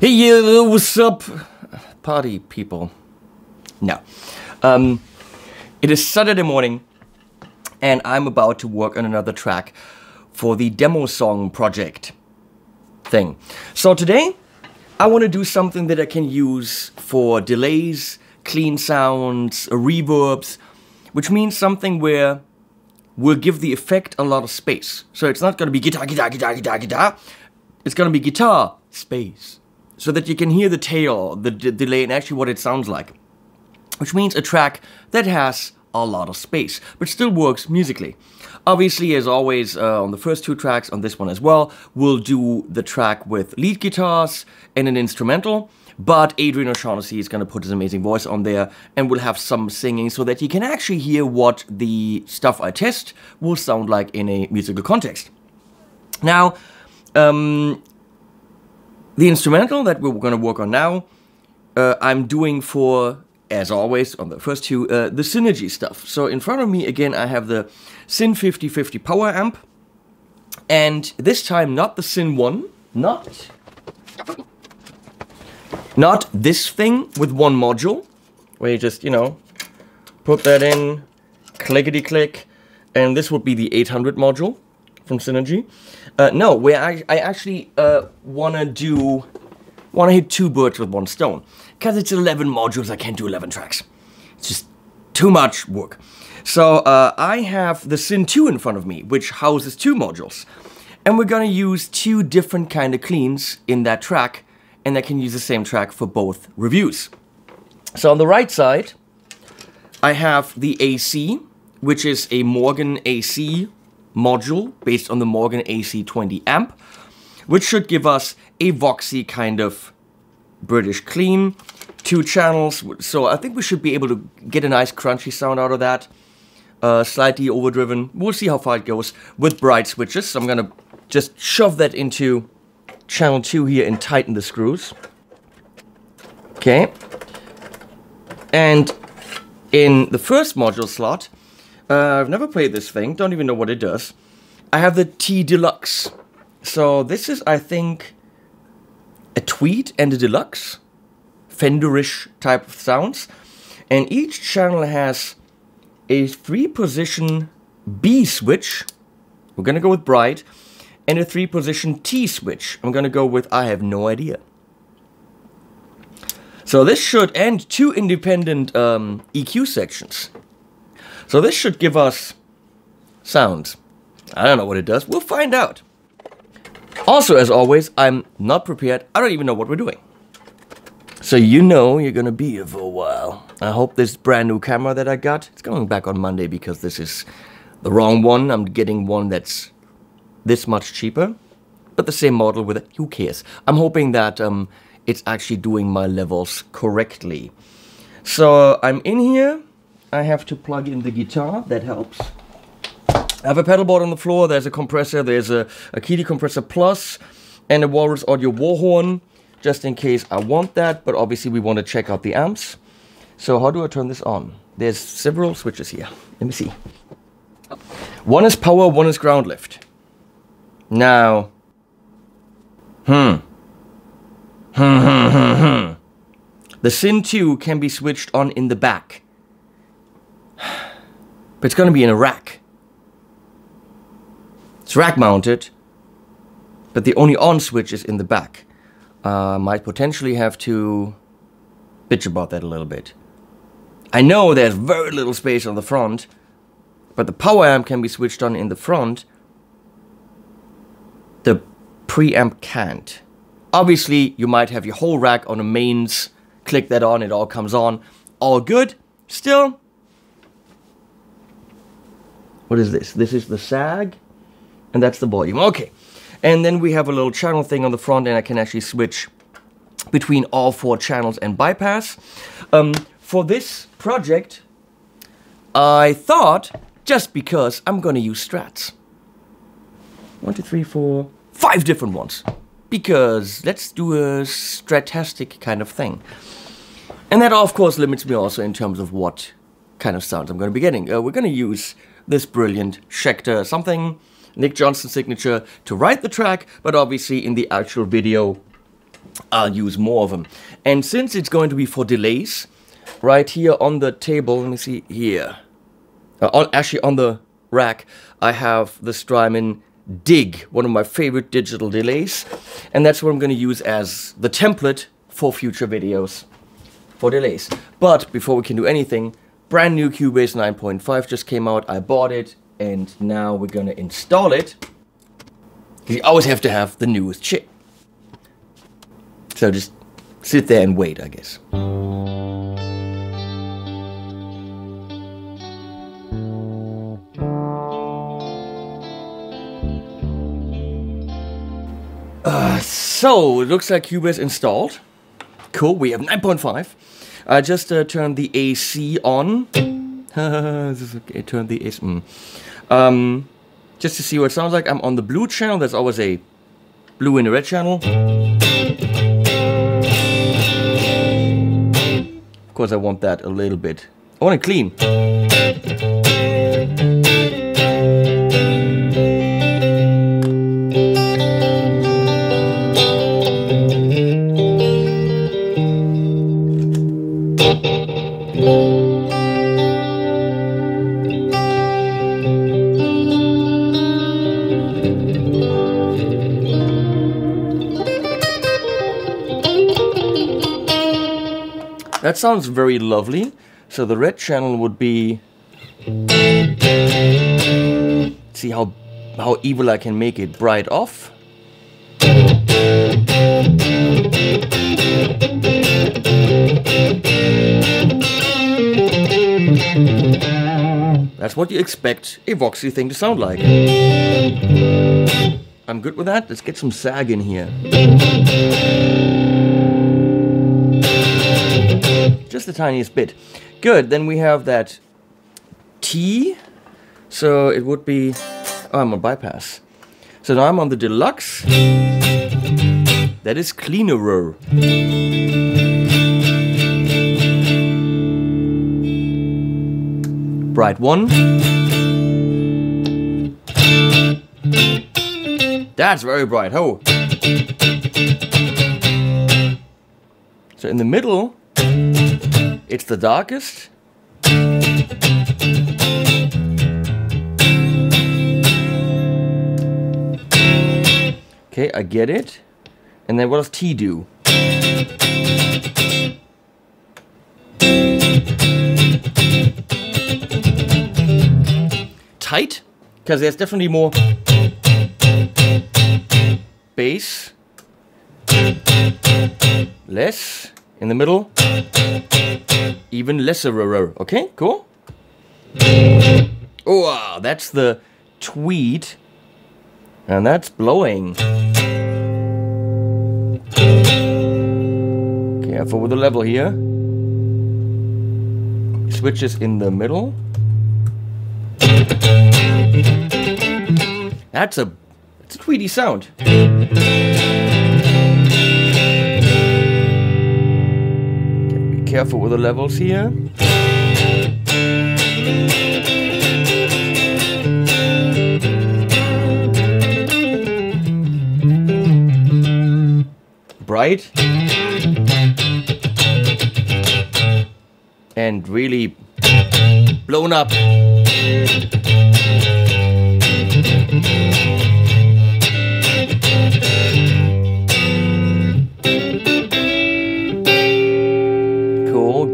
Hey, yo, what's up, party people? No. It is Saturday morning, and I'm about to work on another track for the demo song project thing. So today, I want to do something that I can use for delays, clean sounds, reverbs, which means something where we'll give the effect a lot of space. So it's not going to be guitar, guitar, guitar, guitar, guitar. It's going to be guitar space, so that you can hear the tail, the delay, and actually what it sounds like. Which means a track that has a lot of space, but still works musically. Obviously, as always, on the first two tracks, on this one as well, we'll do the track with lead guitars and an instrumental, but Adrian O'Shaughnessy is going to put his amazing voice on there, and we'll have some singing so that you can actually hear what the stuff I test will sound like in a musical context. Now, the instrumental that we're going to work on now, I'm doing for, as always, on the first two, the synergy stuff. So in front of me, again, I have the Syn 5050 power amp. And this time, not the Syn 1, not this thing with one module, where you just, you know, put that in, clickety-click, and this would be the 800 module from Synergy. No, where I actually wanna hit two birds with one stone. Because it's 11 modules, I can't do 11 tracks. It's just too much work. So I have the Syn 2 in front of me, which houses two modules. And we're gonna use two different kind of cleans in that track, and I can use the same track for both reviews. So on the right side, I have the AC, which is a Morgan AC module based on the Morgan AC 20 amp, which should give us a voxy kind of British clean, two channels. So I think we should be able to get a nice crunchy sound out of that, slightly overdriven. We'll see how far it goes with bright switches. So I'm gonna just shove that into channel 2 here and tighten the screws. Okay. And in the first module slot, I've never played this thing, don't even know what it does. I have the T-Deluxe. So this is, I think, a tweed and a deluxe, Fender-ish type of sounds. And each channel has a 3-position B switch. We're gonna go with bright. And a 3-position T switch. I'm gonna go with, I have no idea. So this should, and two independent EQ sections. So this should give us sounds. I don't know what it does. We'll find out. Also, as always, I'm not prepared. I don't even know what we're doing. So you know you're gonna be here for a while. I hope this brand new camera that I got, it's going back on Monday because this is the wrong one. I'm getting one that's this much cheaper, but the same model with it. Who cares? I'm hoping that it's actually doing my levels correctly. So I'm in here. I have to plug in the guitar, that helps. I have a pedal board on the floor, there's a compressor, there's a Keeley Compressor Plus, and a Walrus Audio Warhorn, just in case I want that, but obviously we want to check out the amps. So how do I turn this on? There's several switches here, let me see. One is power, one is ground lift. Now, The Syn 2 can be switched on in the back. But it's going to be in a rack. It's rack mounted, but the only on switch is in the back. Might potentially have to bitch about that a little bit. I know there's very little space on the front, but the power amp can be switched on in the front. The preamp can't. Obviously, you might have your whole rack on a mains, click that on, it all comes on. All good. Still, what is this? This is the sag, and that's the volume. Okay, and then we have a little channel thing on the front, and I can actually switch between all four channels and bypass. For this project, I thought, just because I'm gonna use strats. 5 different ones. Because let's do a stratastic kind of thing. And that, of course, limits me also in terms of what kind of sounds I'm gonna be getting. We're gonna use this brilliant Schecter something, Nick Johnston signature, to write the track, but obviously in the actual video, I'll use more of them. And since it's going to be for delays, right here on the table, let me see here. Actually on the rack, I have the Strymon Dig, one of my favorite digital delays. And that's what I'm going to use as the template for future videos for delays. But before we can do anything, brand new Cubase 9.5 just came out. I bought it, and now we're going to install it. Because you always have to have the newest shit. So just sit there and wait, I guess. So, it looks like Cubase installed. Cool, we have 9.5. I just turned the AC on. This is okay, turn the AC on. Just to see what it sounds like. I'm on the blue channel. There's always a blue and a red channel. Of course, I want that a little bit. I want it clean. That sounds very lovely. So the red channel would be... See how evil I can make it. Bright off. That's what you expect a voxy thing to sound like. I'm good with that. Let's get some sag in here. Just the tiniest bit. Good, then we have that T. So it would be... Oh, I'm on bypass. So now I'm on the deluxe. That is cleaner. Bright one. That's very bright, ho. So in the middle... It's the darkest. Okay, I get it. And then what does T do? Tight, because there's definitely more bass. Less in the middle. Even lesser, okay, cool. Oh, that's the tweed, and that's blowing. Careful with the level here. Switches in the middle. That's a tweedy sound. Careful with the levels here. Bright. And really blown up.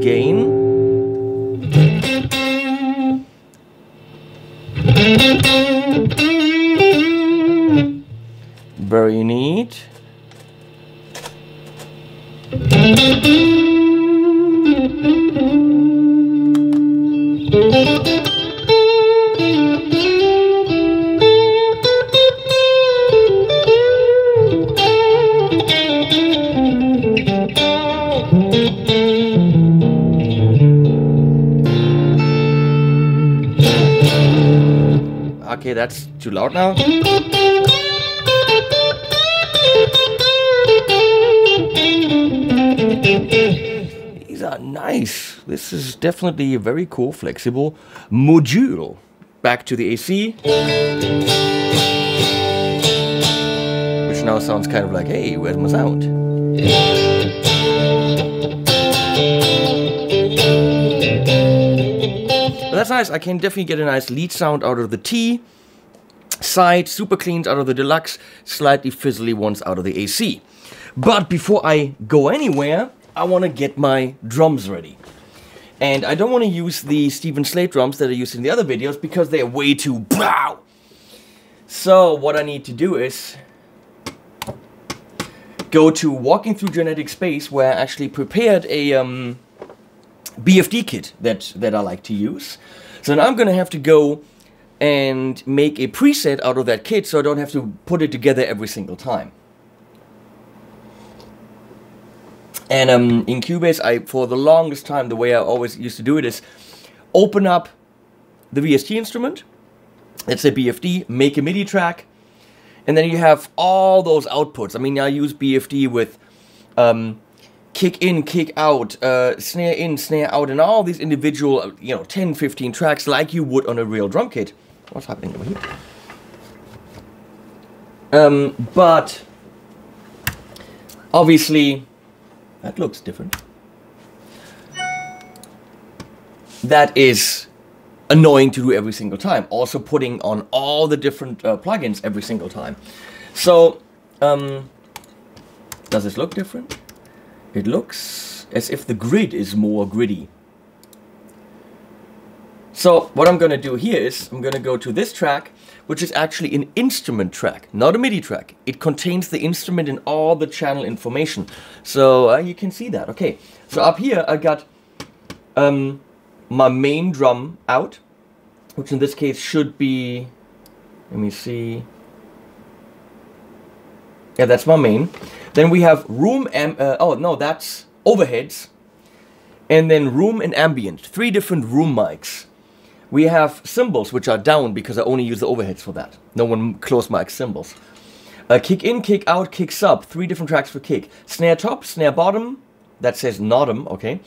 Gain. Very neat. Okay, that's too loud now. These are nice. This is definitely a very cool, flexible module. Back to the AC. Which now sounds kind of like, hey, where's my sound? nice. I can definitely get a nice lead sound out of the T side, super cleans out of the Deluxe, slightly fizzly ones out of the AC. But before I go anywhere, I want to get my drums ready. And I don't want to use the Steven Slate drums that I used in the other videos because they're way too brow. So what I need to do is go to Walking Through Genetic Space, where I actually prepared a BFD kit that I like to use. So now I'm going to have to go and make a preset out of that kit so I don't have to put it together every single time. And in Cubase, for the longest time, the way I always used to do it is open up the VST instrument, let's say BFD, make a MIDI track, and then you have all those outputs. I mean, I use BFD with kick in, kick out, snare in, snare out, and all these individual, 10, 15 tracks like you would on a real drum kit. What's happening over here? But obviously, that looks different. That is annoying to do every single time. Also putting on all the different plugins every single time. So, does this look different? It looks as if the grid is more gritty. So what I'm gonna do here is I'm gonna go to this track, which is actually an instrument track, not a MIDI track. It contains the instrument and all the channel information. So you can see that, okay. So up here I got my main drum out, which in this case should be, let me see. Yeah, that's my main. Then we have room, that's overheads. And then room and ambient, 3 different room mics. We have cymbals, which are down because I only use the overheads for that. No one close mic cymbals. Kick in, kick out, kick sub. 3 different tracks for kick. Snare top, snare bottom. That says nottom, okay.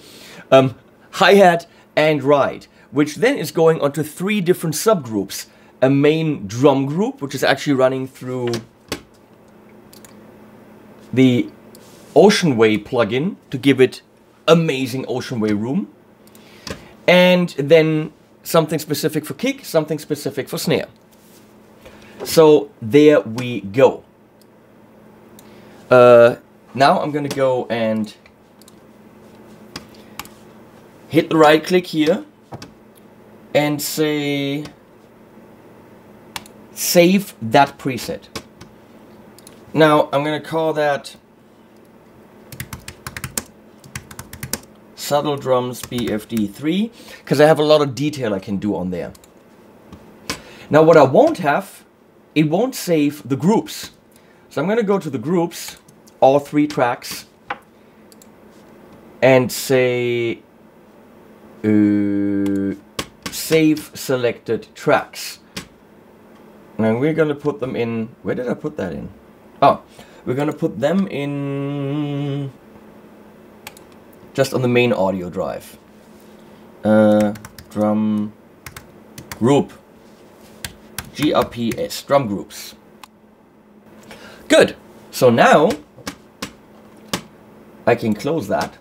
Hi-hat and ride, which then is going onto 3 different subgroups. A main drum group, which is actually running through the Oceanway plugin to give it amazing Oceanway room. And then something specific for kick, something specific for snare. So there we go. Now I'm gonna go and hit the right click here and say, save that preset. Now I'm gonna call that Subtle Drums BFD3, because I have a lot of detail I can do on there. Now what I won't have, it won't save the groups. So I'm gonna go to the groups, all 3 tracks, and say, save selected tracks. And we're gonna put them in, where did I put that in? Oh, we're gonna put them in, just on the main audio drive. Drum group. GRPS, drum groups. Good. So now I can close that.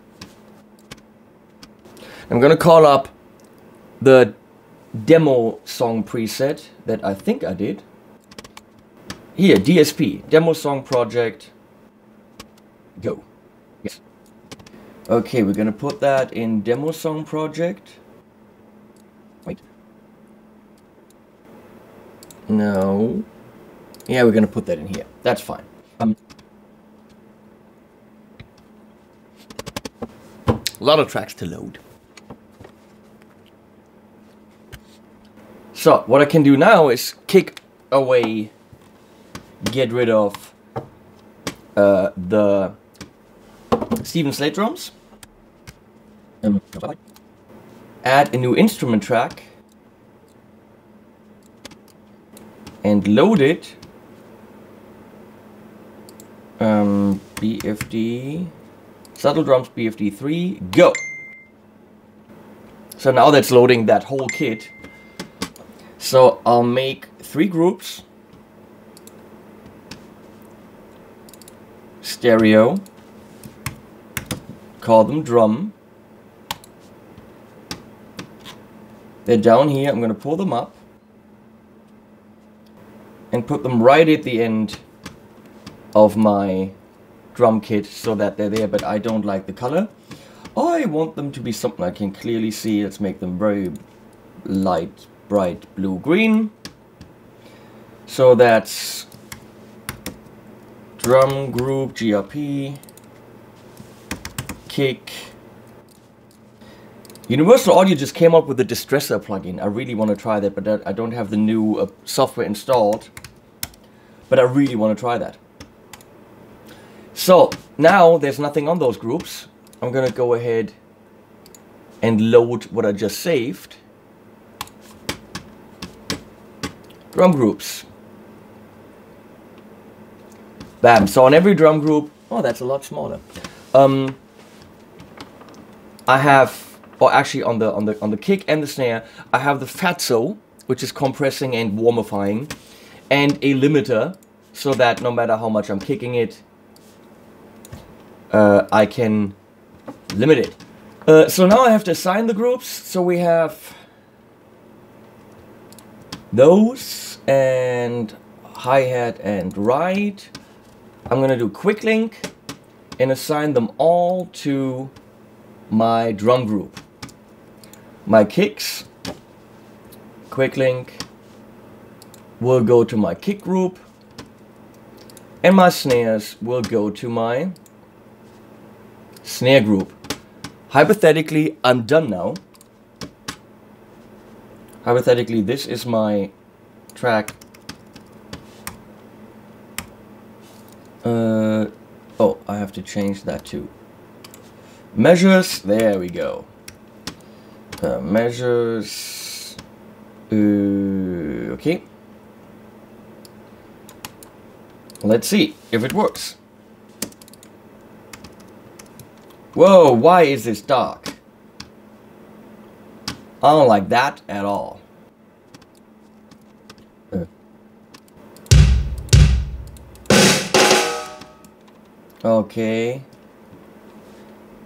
I'm gonna call up the demo song preset that I think I did. Here, DSP, demo song project, go. Okay, we're gonna put that in demo song project. Wait. No. Yeah, we're gonna put that in here. That's fine. A lot of tracks to load. So what I can do now is kick away, get rid of the Steven Slate drums. Add a new instrument track and load it. BFD, Subtle Drums BFD3, go. So now that's loading that whole kit. So I'll make 3 groups. Stereo. Call them drum. They're down here. I'm going to pull them up and put them right at the end of my drum kit so that they're there, but I don't like the color. I want them to be something I can clearly see. Let's make them very light, bright blue-green. So that's drum group, GRP, kick. Universal Audio just came up with the Distressor plugin. I really want to try that, but I don't have the new software installed. But I really want to try that. So now there's nothing on those groups. I'm going to go ahead and load what I just saved. Drum groups. Bam. So on every drum group, oh, that's a lot smaller. I have... Or actually, on the kick and the snare, I have the fatso, which is compressing and warmifying, and a limiter, so that no matter how much I'm kicking it, I can limit it. So now I have to assign the groups. So we have those and hi-hat and ride. I'm gonna do quick link and assign them all to my drum group. My kicks, quick link, will go to my kick group, and my snares will go to my snare group. Hypothetically, I'm done now. Hypothetically, this is my track. Oh, I have to change that too. Measures, there we go. Measures, okay. Let's see if it works. Whoa, why is this dark? I don't like that at all. Okay.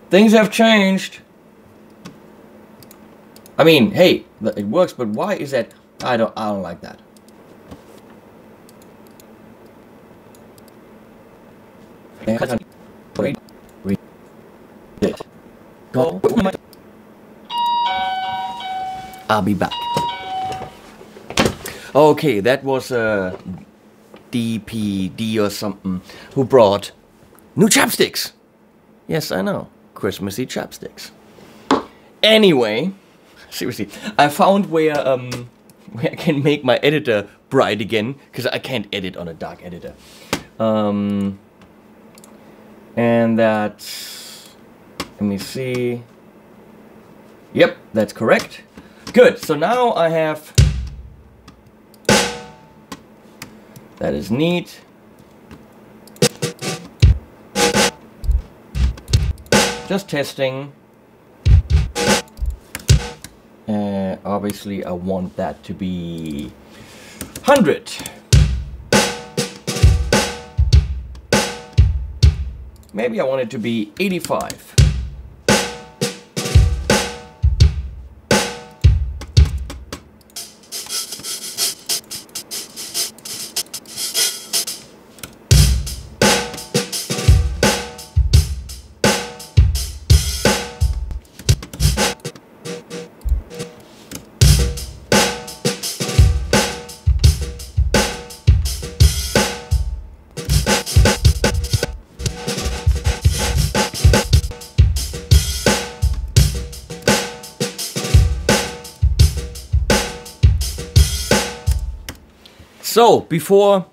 Things have changed. I mean, hey, it works, but why is that? I don't like that. I'll be back. Okay, that was a DPD or something who brought new chapsticks. Yes, I know, Christmassy chapsticks. Anyway, seriously, I found where I can make my editor bright again, because I can't edit on a dark editor. And that's, let me see. Yep, that's correct. Good, so now I have, that is neat. Just testing. Obviously I want that to be 100. Maybe I want it to be 85. So before,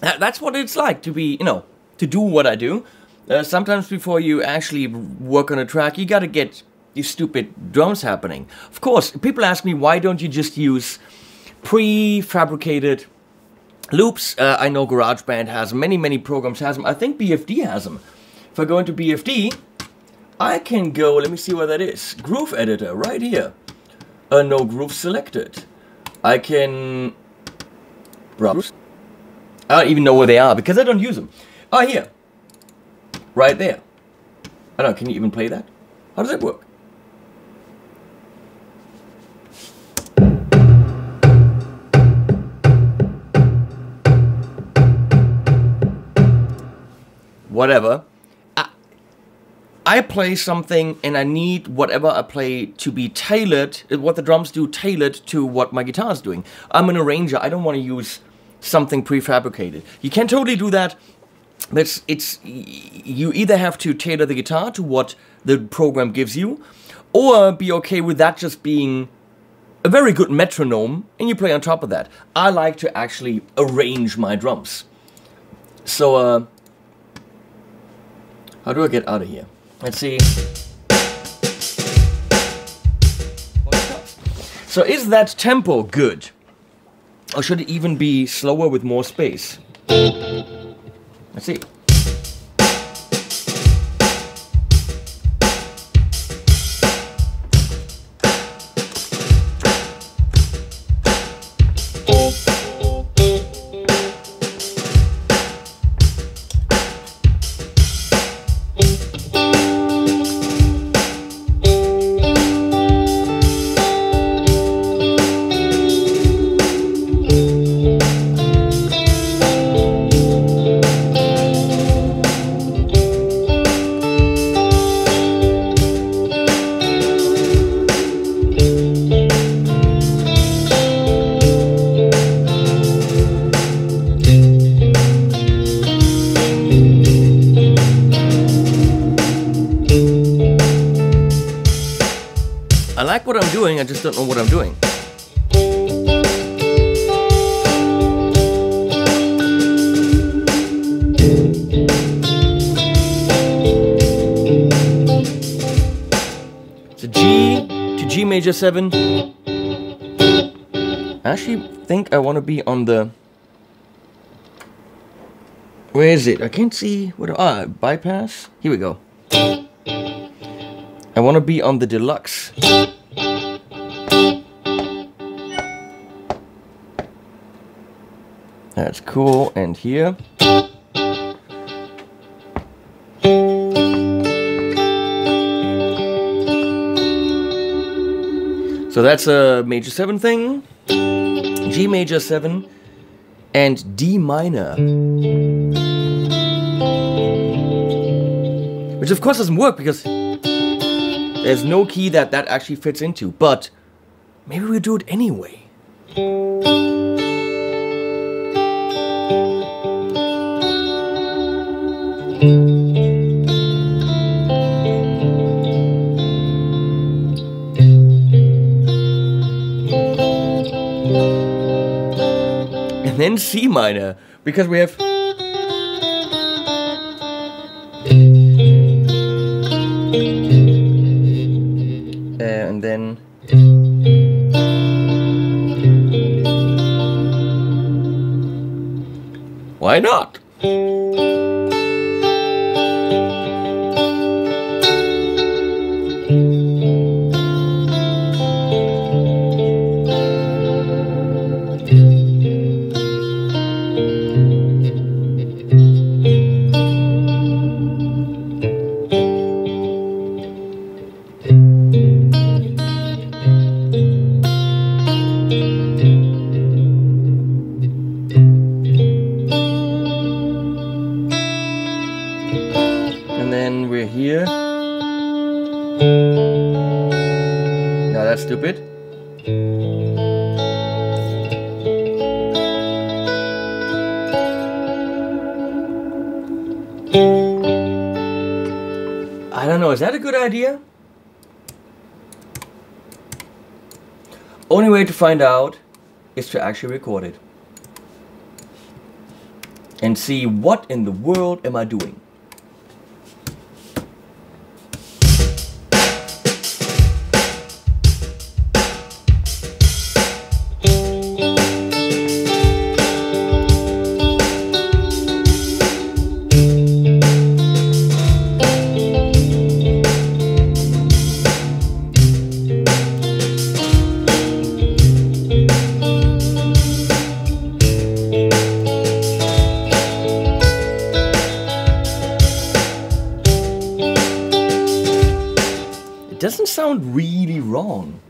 that's what it's like to be, you know, to do what I do. Sometimes before you actually work on a track, you gotta get these stupid drums happening. Of course, people ask me, why don't you just use prefabricated loops? I know GarageBand has them, many programs has them. I think BFD has them. If I go into BFD, I can go, let me see where that is. Groove editor, right here. No groove selected. I can... Rubs. I don't even know where they are because I don't use them. Oh, here. Right there. I don't know, can you even play that? How does it work? whatever. I play something and I need whatever I play to be tailored, what the drums do tailored to what my guitar is doing. I'm an arranger, I don't want to use something prefabricated. You can totally do that, but you either have to tailor the guitar to what the program gives you, or be okay with that just being a very good metronome and you play on top of that. I like to actually arrange my drums. So, how do I get out of here? Let's see. So is that tempo good? Or should it even be slower with more space? Let's see. I just don't know what I'm doing. So G to G major 7. I actually think I want to be on the... Where is it? I can't see. What? Ah, bypass. Here we go. I want to be on the deluxe. That's cool, and here. So that's a major 7 thing, G major 7, and D minor. Which of course doesn't work because there's no key that actually fits into, but maybe we do it anyway. Then C minor, because we have... and then... Why not? Idea? Only way to find out is to actually record it and see what in the world am I doing. Sound really wrong.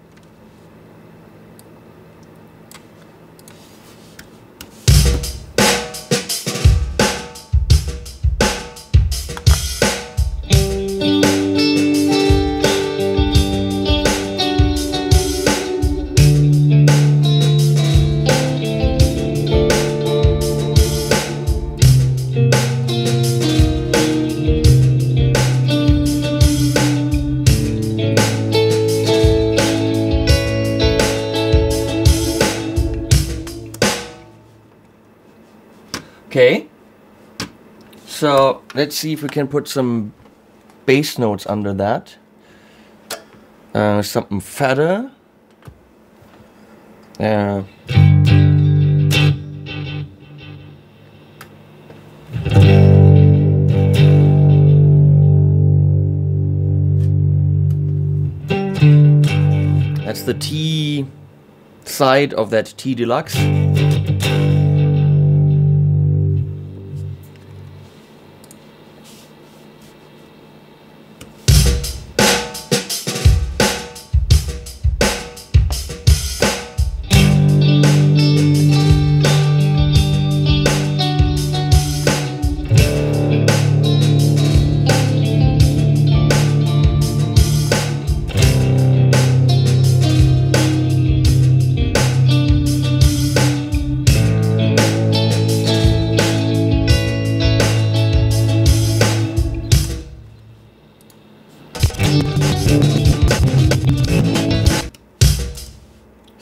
So let's see if we can put some bass notes under that. Something fatter. Yeah. That's the T side of that T-Deluxe.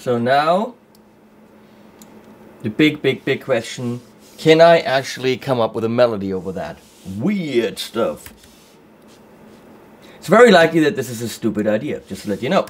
So now, the big question, can I actually come up with a melody over that? Weird stuff. It's very likely that this is a stupid idea, just to let you know.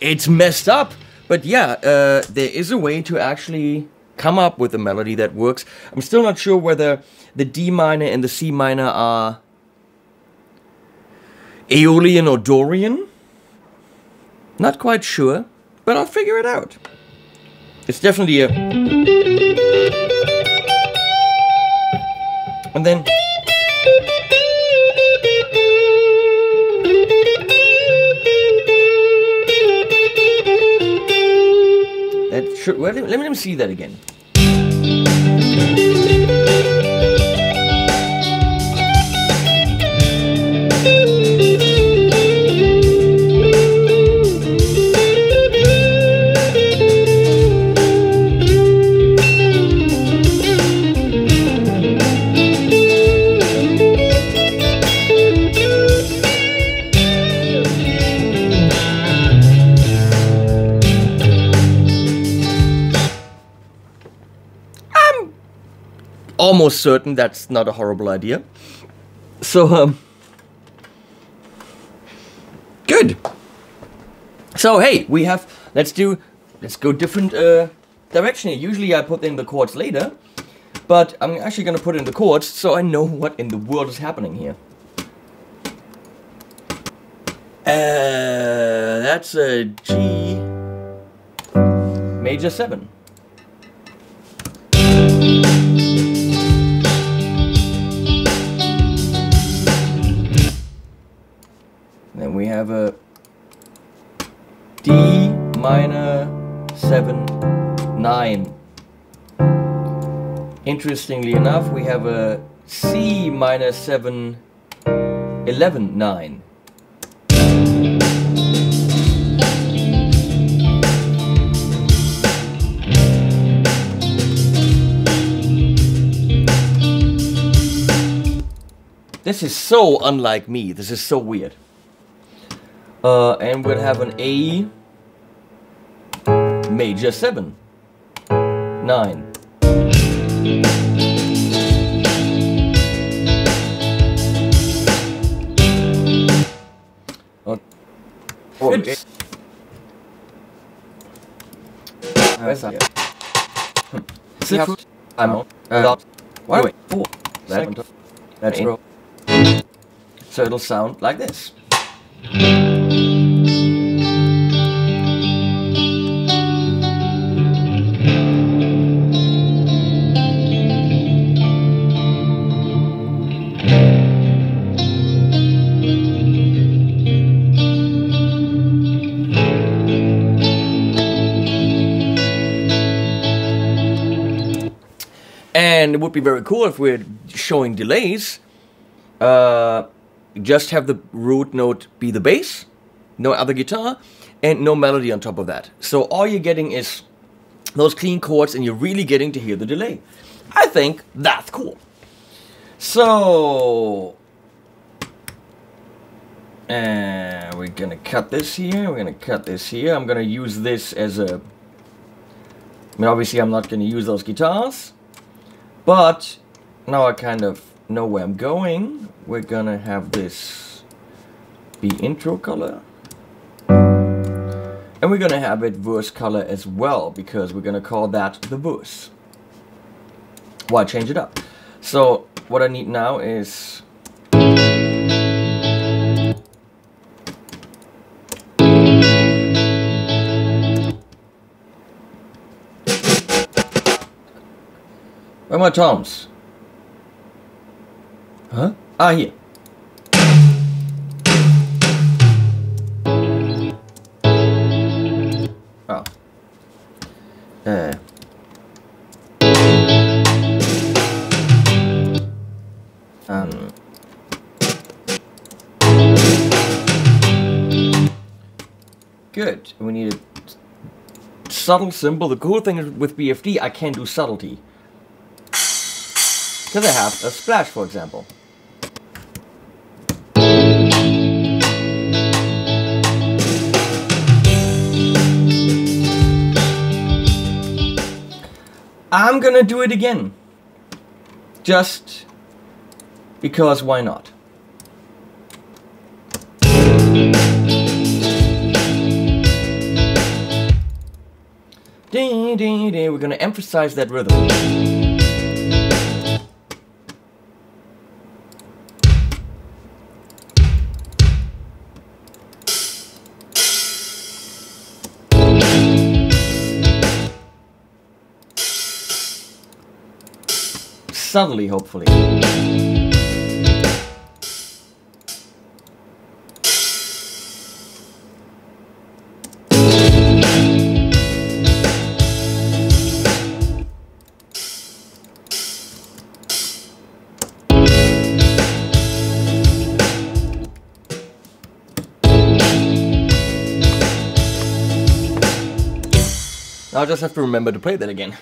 It's messed up, but yeah, there is a way to actually come up with a melody that works. I'm still not sure whether the D minor and the C minor are Aeolian or Dorian. Not quite sure, but I'll figure it out. It's definitely a... And then... Well, let me see that again. Almost certain that's not a horrible idea. So, good. So, hey, we have, let's go different direction here. Usually I put in the chords later, but I'm actually gonna put in the chords so I know what in the world is happening here. That's a G major 7. Then we have a D minor 7 9. Interestingly enough, we have a C minor 7 11 9. This is so unlike me. This is so weird. And we'll have an A major 7 9. Okay. 6 foot. I'm on. Wait, 4. That's roll. So it'll sound like this. And it would be very cool if we're showing delays, just have the root note be the bass, no other guitar, and no melody on top of that. So all you're getting is those clean chords, and you're really getting to hear the delay. I think that's cool. So, and we're gonna cut this here, we're gonna cut this here. I'm gonna use this as a, I mean, obviously I'm not gonna use those guitars, but now I kind of know where I'm going. We're gonna have this be intro color. And we're gonna have it verse color as well, because we're gonna call that the verse. Why change it up? So what I need now is, where are my toms? Huh? Ah, here. Oh. Good. We need a subtle symbol. The cool thing is with BFD, I can do subtlety, because I have a splash, for example. I'm gonna do it again, just because why not? We're gonna emphasize that rhythm. Subtly, hopefully. I'll just have to remember to play that again.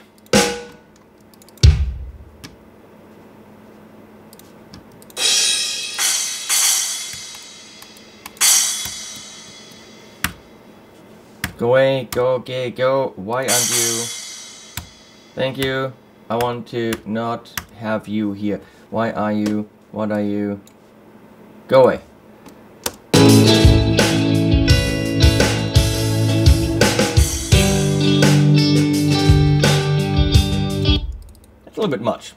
Go away, go, gay, go, why aren't you? Thank you, I want to not have you here. Why are you? What are you? Go away. That's a little bit much.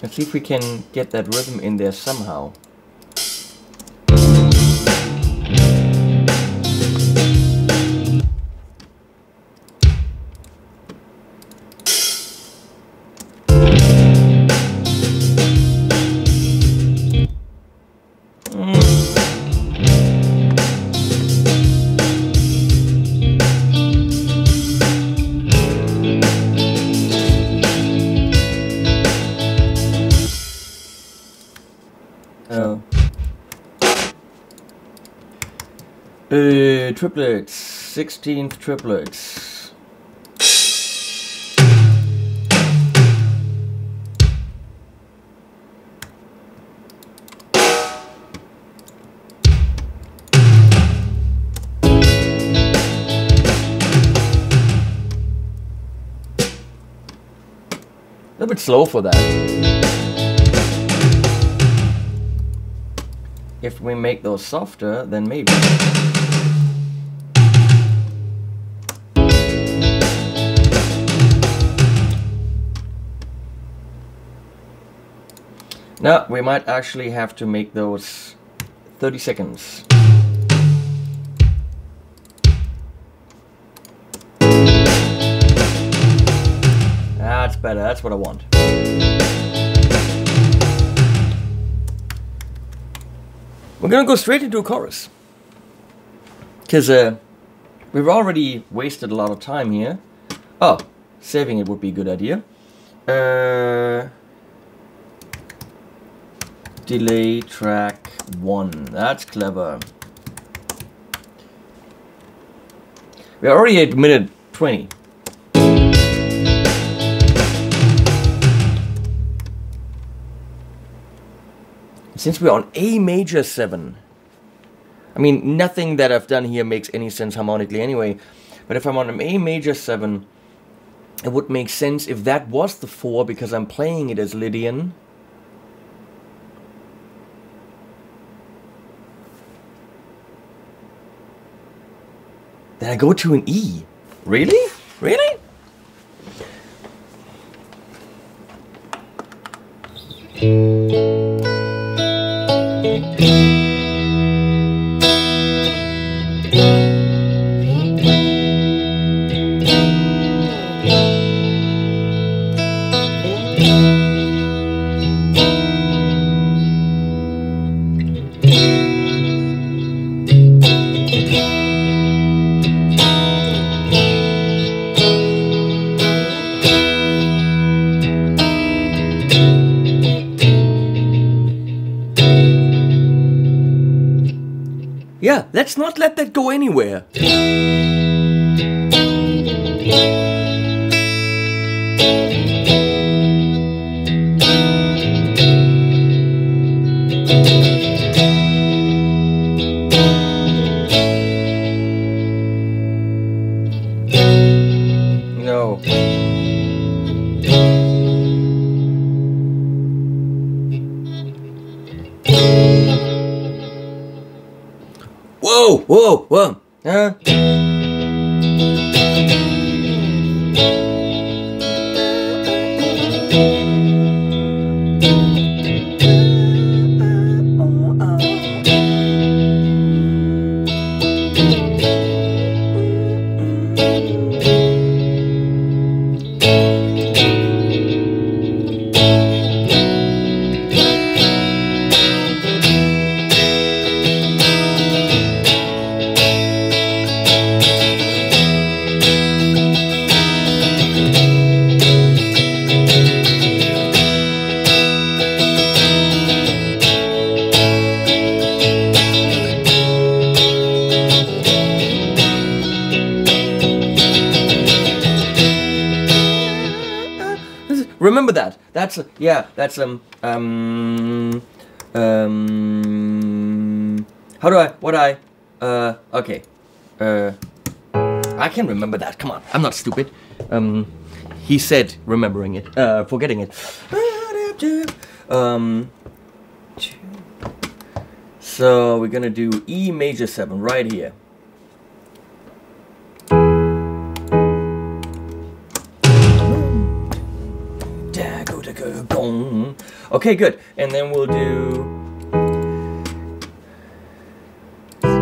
Let's see if we can get that rhythm in there somehow. Triplets, 16th triplets. A little bit slow for that. If we make those softer, then maybe. Now we might actually have to make those 30 seconds. That's better, that's what I want. We're gonna go straight into a chorus, because we've already wasted a lot of time here. Oh, saving it would be a good idea. Delay track 1, that's clever. We're already at minute 20. Since we're on A major 7, I mean, nothing that I've done here makes any sense harmonically anyway, but if I'm on an A major 7, it would make sense if that was the 4, because I'm playing it as Lydian. Then I go to an E. Really? Really? Yeah, let's not let that go anywhere. Whoa, whoa, yeah, that's I can remember that, come on, I'm not stupid. He said remembering it, forgetting it. So we're gonna do E major 7 right here. Okay, good. And then we'll do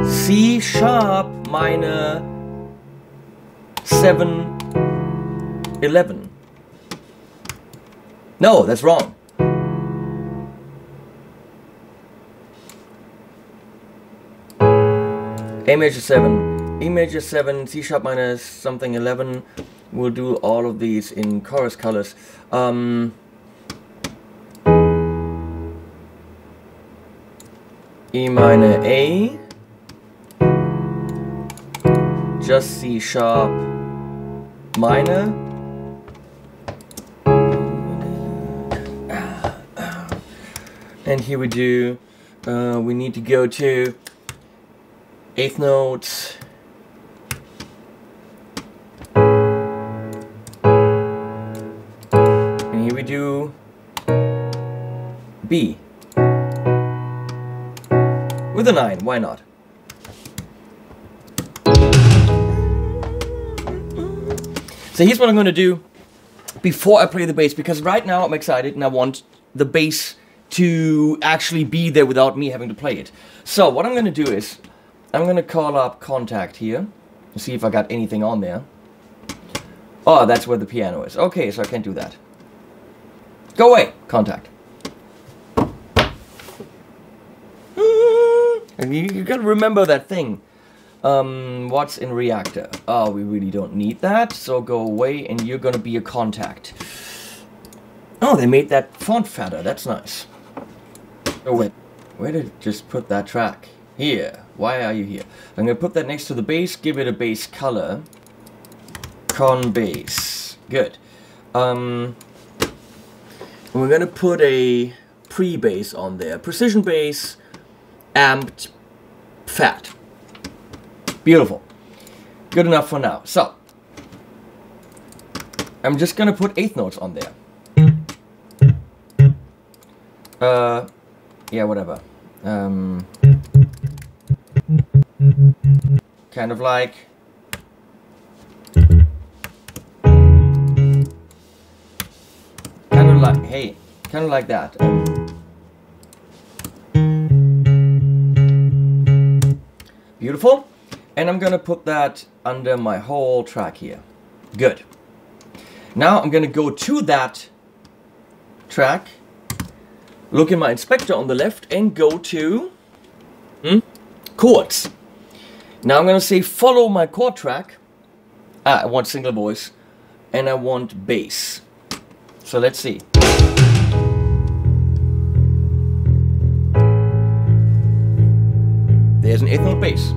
C sharp minor 7 11. No, that's wrong. A major 7. E major 7, C sharp minor something 11. We'll do all of these in chorus colors. E minor A, just C sharp minor, and here we do, we need to go to 8th notes, and here we do B. With a 9, why not? So here's what I'm going to do before I play the bass, because right now I'm excited and I want the bass to actually be there without me having to play it. So what I'm going to do is, I'm going to call up Contact here, and see if I got anything on there. Oh, that's where the piano is. Okay, so I can't do that. Go away, Contact. And you gotta remember that thing. What's in Reactor? Oh, we really don't need that, so go away and you're gonna be a Contact. Oh, they made that font fatter, that's nice. Oh wait, where did it just put that track? Here, why are you here? I'm gonna put that next to the bass, give it a bass color. Con bass, good. We're gonna put a pre-bass on there, precision bass, amped, fat. Beautiful. Good enough for now. So, I'm just gonna put eighth notes on there. Yeah, whatever. Kind of like... Kind of like, hey, kind of like that. Beautiful. And I'm gonna put that under my whole track here. Good. Now I'm gonna go to that track, look in my inspector on the left, and go to chords. Now I'm gonna say follow my chord track. I want single voice and I want bass. So let's see. There's an eighth note bass.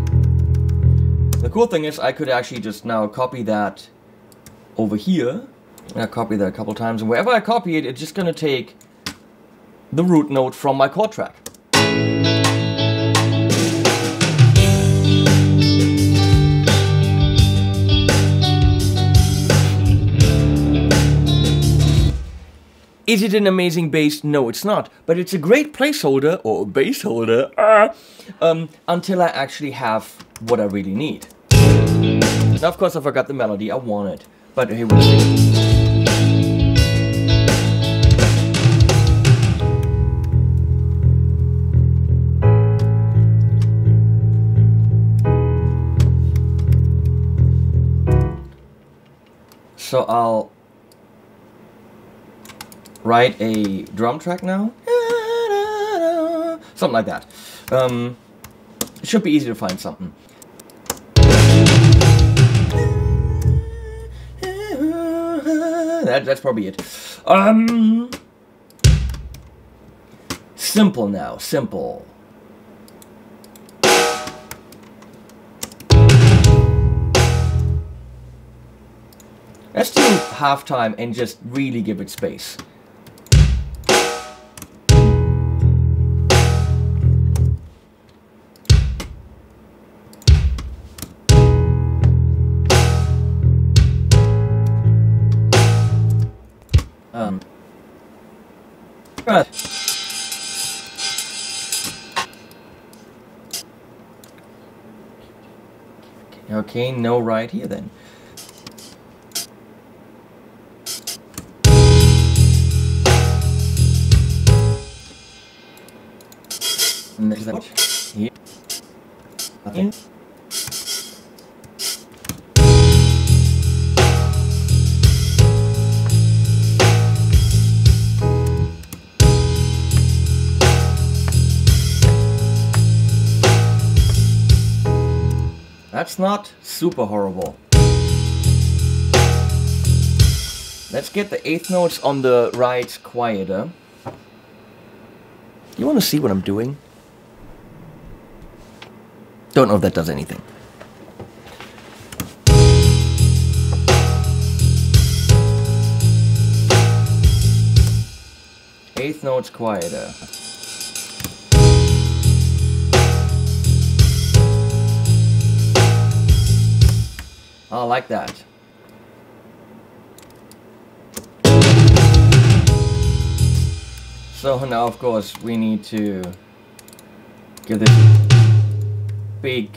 The cool thing is I could actually just now copy that over here. I copy that a couple times, and wherever I copy it, it's just gonna take the root note from my chord track. Is it an amazing bass? No, it's not. But it's a great placeholder, or bass holder, until I actually have what I really need. Now, of course, I forgot the melody I wanted, but here we go. So I'll... write a drum track now, something like that. It should be easy to find something. That's probably it. Simple now, simple. Let's do half time and just really give it space. Okay, no right here then. And there's that here. Okay. That's not super horrible. Let's get the eighth notes on the right quieter. You want to see what I'm doing? Don't know if that does anything. Eighth notes quieter. I like that. So now, of course, we need to give this big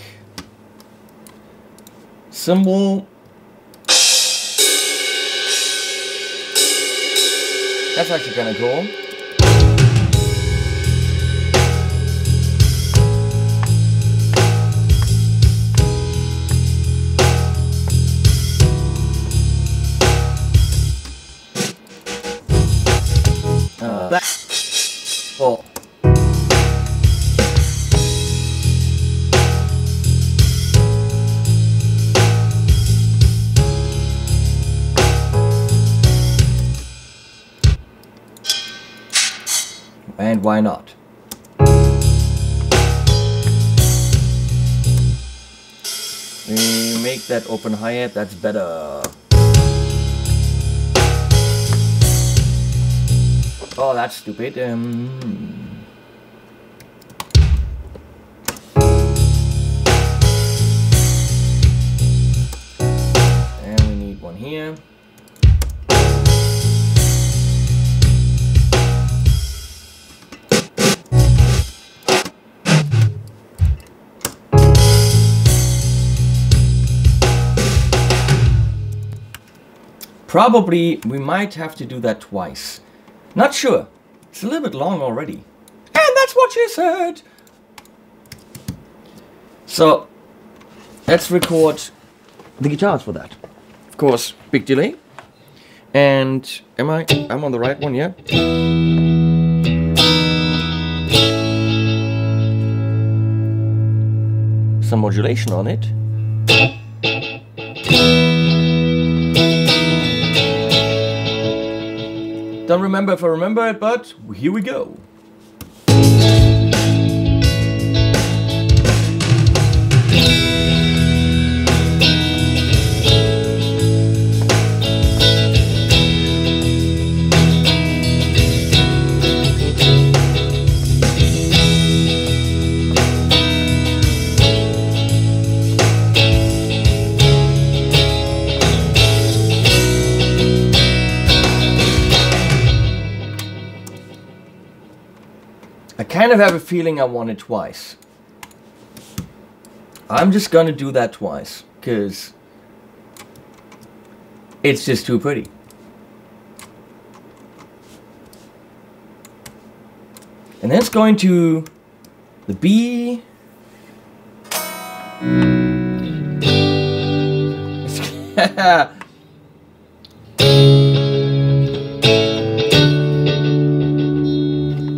cymbal. That's actually kind of cool. That's cool. And why not? We make that open hi-hat, that's better. Oh, that's stupid. And we need one here. Probably we might have to do that twice. Not sure. It's a little bit long already. And that's what she said. So let's record the guitars for that. Of course, big delay. And I'm on the right one, yeah? Some modulation on it. Don't remember if I remember it, but here we go. Kind of have a feeling I want it twice. I'm just gonna do that twice because it's just too pretty. And that's going to the B.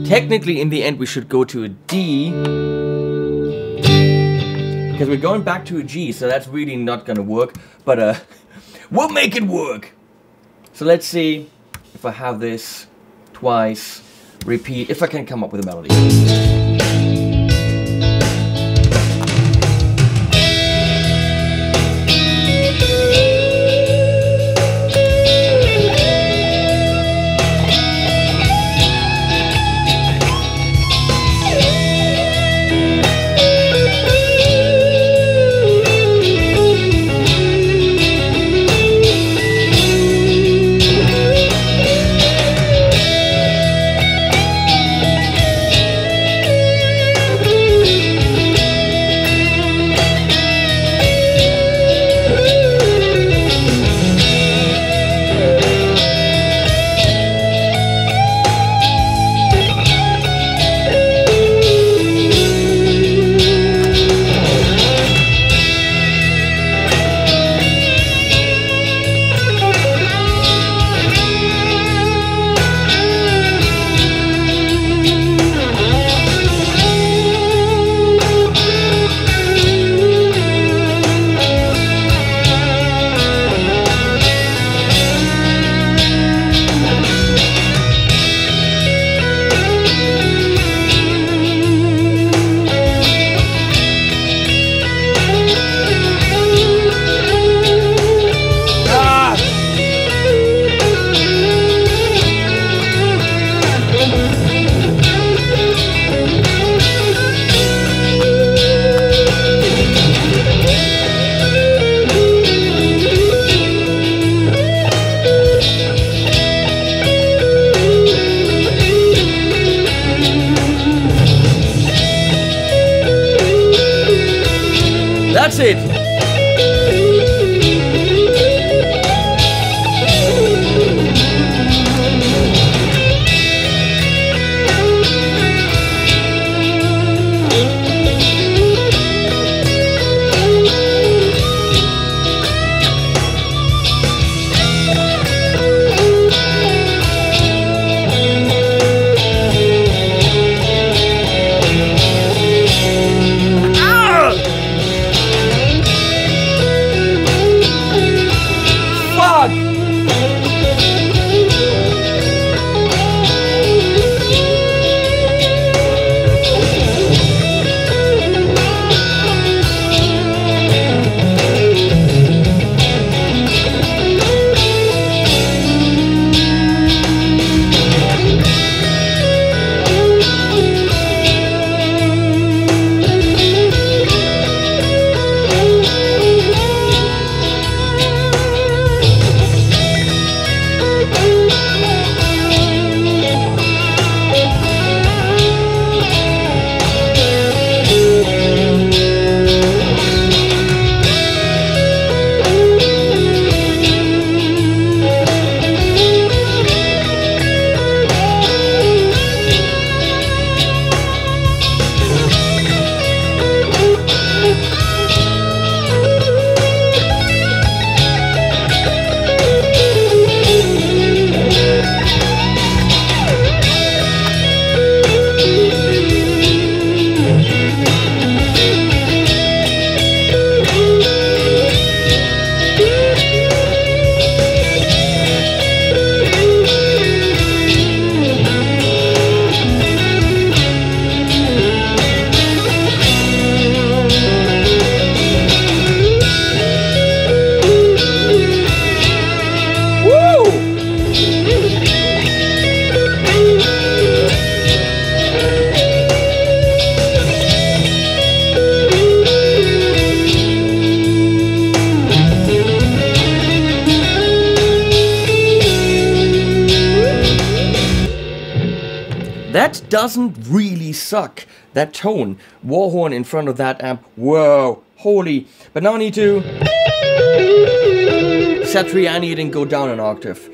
Technically, in the end, we should go to a D, because we're going back to a G, so that's really not going to work, but we'll make it work. So let's see if I have this twice, repeat, if I can come up with a melody. That doesn't really suck, that tone. Warhorn in front of that amp, whoa, holy. But now I need to satriani and go down an octave.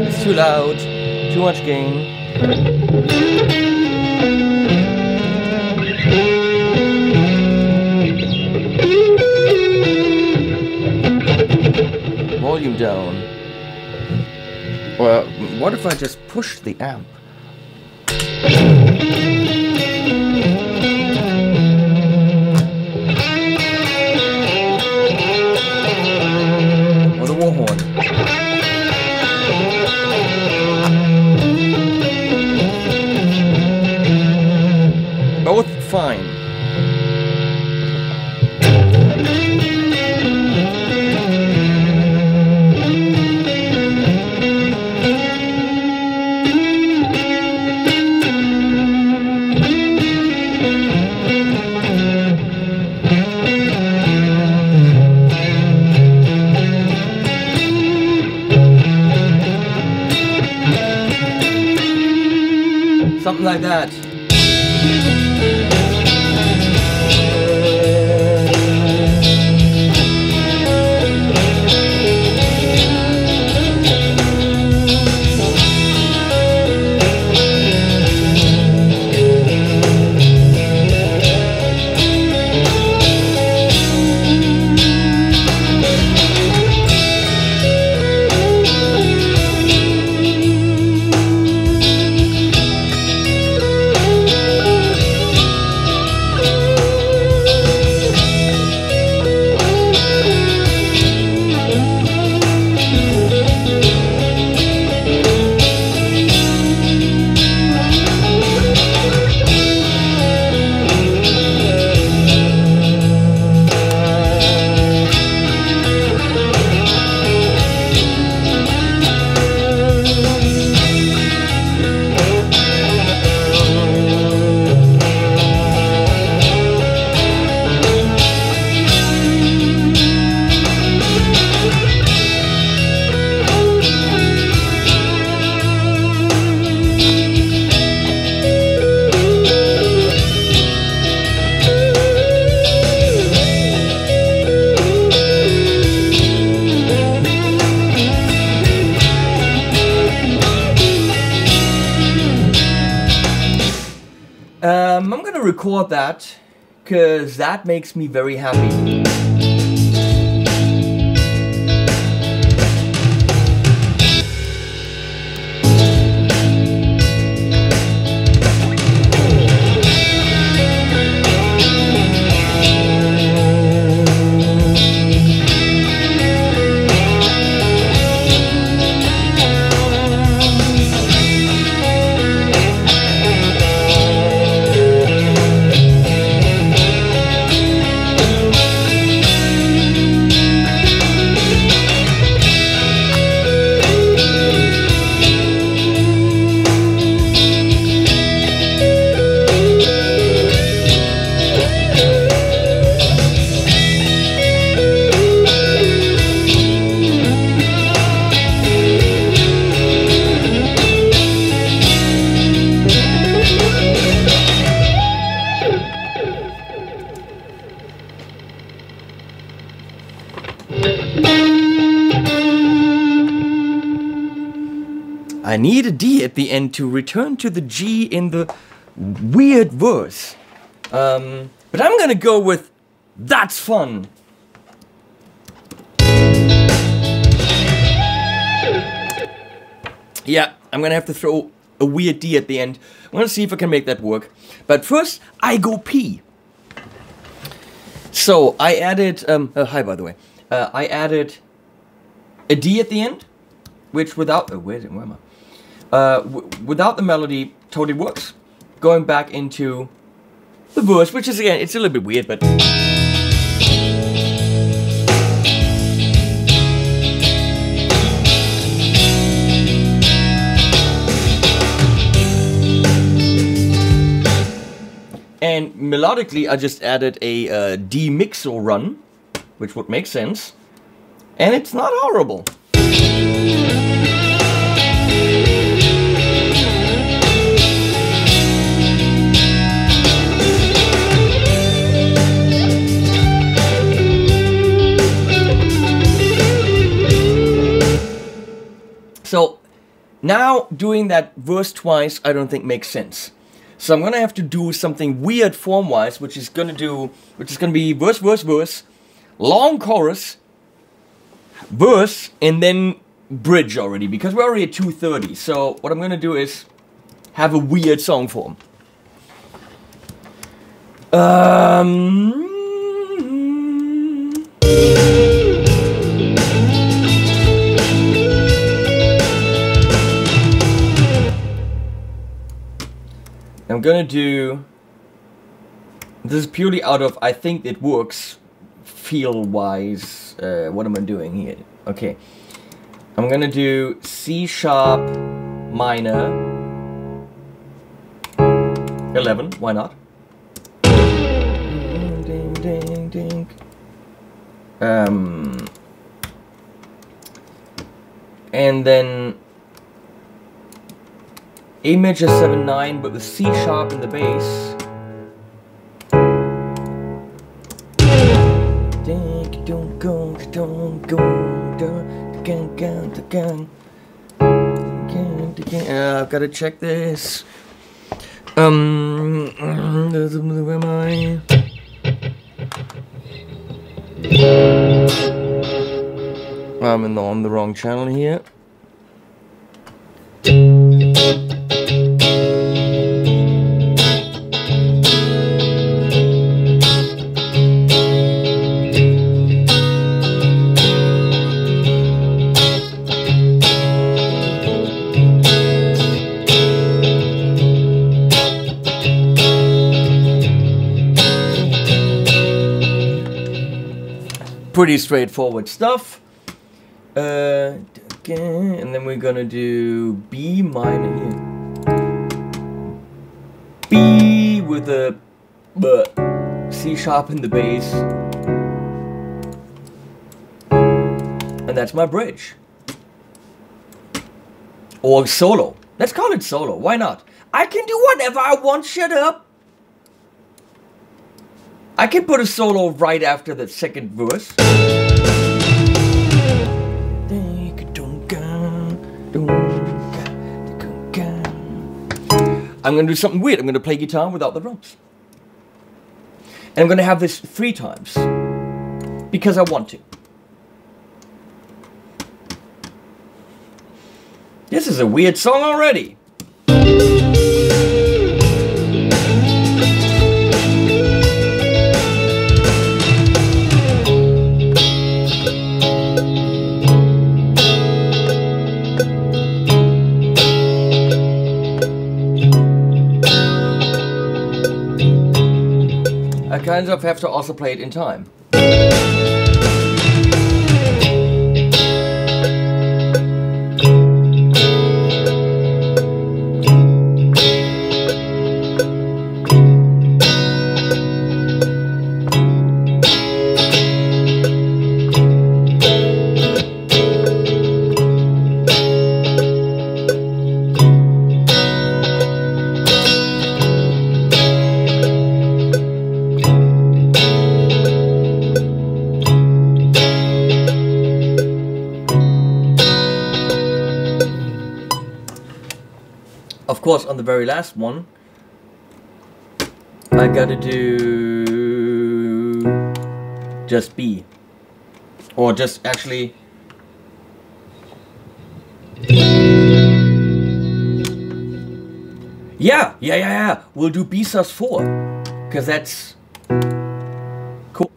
It's too loud, too much gain. Volume down. Well, what if I just push the amp? Or the Warhorn. Both fine. Something like that. Record that, because that makes me very happy. I need a D at the end to return to the G in the weird verse. But I'm gonna go with "That's Fun." Yeah, I'm gonna have to throw a weird D at the end. I'm gonna see if I can make that work. But first, I go P. So I added, hi by the way, I added a D at the end, which without, oh wait, where am I? Without the melody, totally works. Going back into the verse, which is again, it's a little bit weird, but and melodically, I just added a demixo run, which would make sense, and it's not horrible. So now doing that verse twice, I don't think makes sense. So I'm gonna have to do something weird form-wise, which is gonna be verse, verse, verse, long chorus, verse, and then bridge already, because we're already at 2:30. So what I'm gonna do is have a weird song form. I'm gonna do, this is purely out of, I think it works, feel-wise, what am I doing here? Okay, I'm gonna do C sharp minor 11, why not? And then A major 7/9, but with C sharp in the bass. I've got to check this. Where am I? I'm on the wrong channel here. Pretty straightforward stuff. And then we're gonna do B minor here. B with a C sharp in the bass. And that's my bridge. Or solo. Let's call it solo. Why not? I can do whatever I want, shut up. I can put a solo right after the second verse. I'm going to do something weird. I'm going to play guitar without the drums. And I'm going to have this 3 times. Because I want to. This is a weird song already. Kind of have to also play it in time. Of course, on the very last one, I gotta do just B, or just actually yeah, we'll do B sus 4, because that's cool.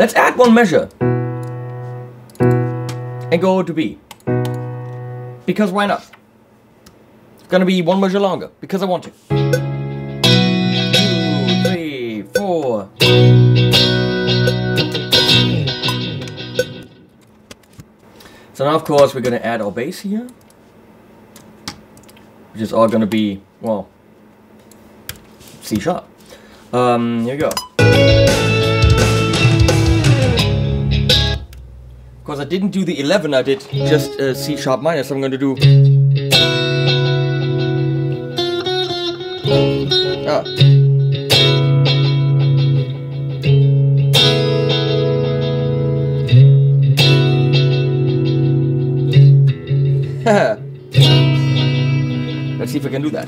Let's add one measure and go to B, because why not? It's gonna be one measure longer, because I want to. 2, 3, 4. So now, of course, we're going to add our bass here, which is all going to be, well, C#. Here we go. Of course, I didn't do the 11, I did just C# minor, so I'm going to do... Ah. Let's see if I can do that.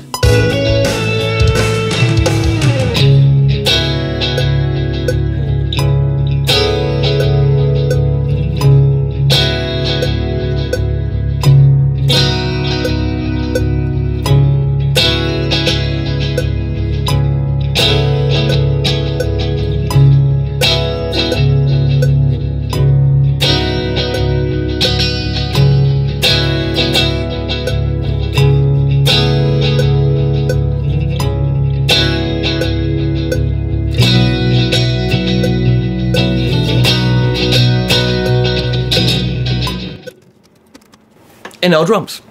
And now drums.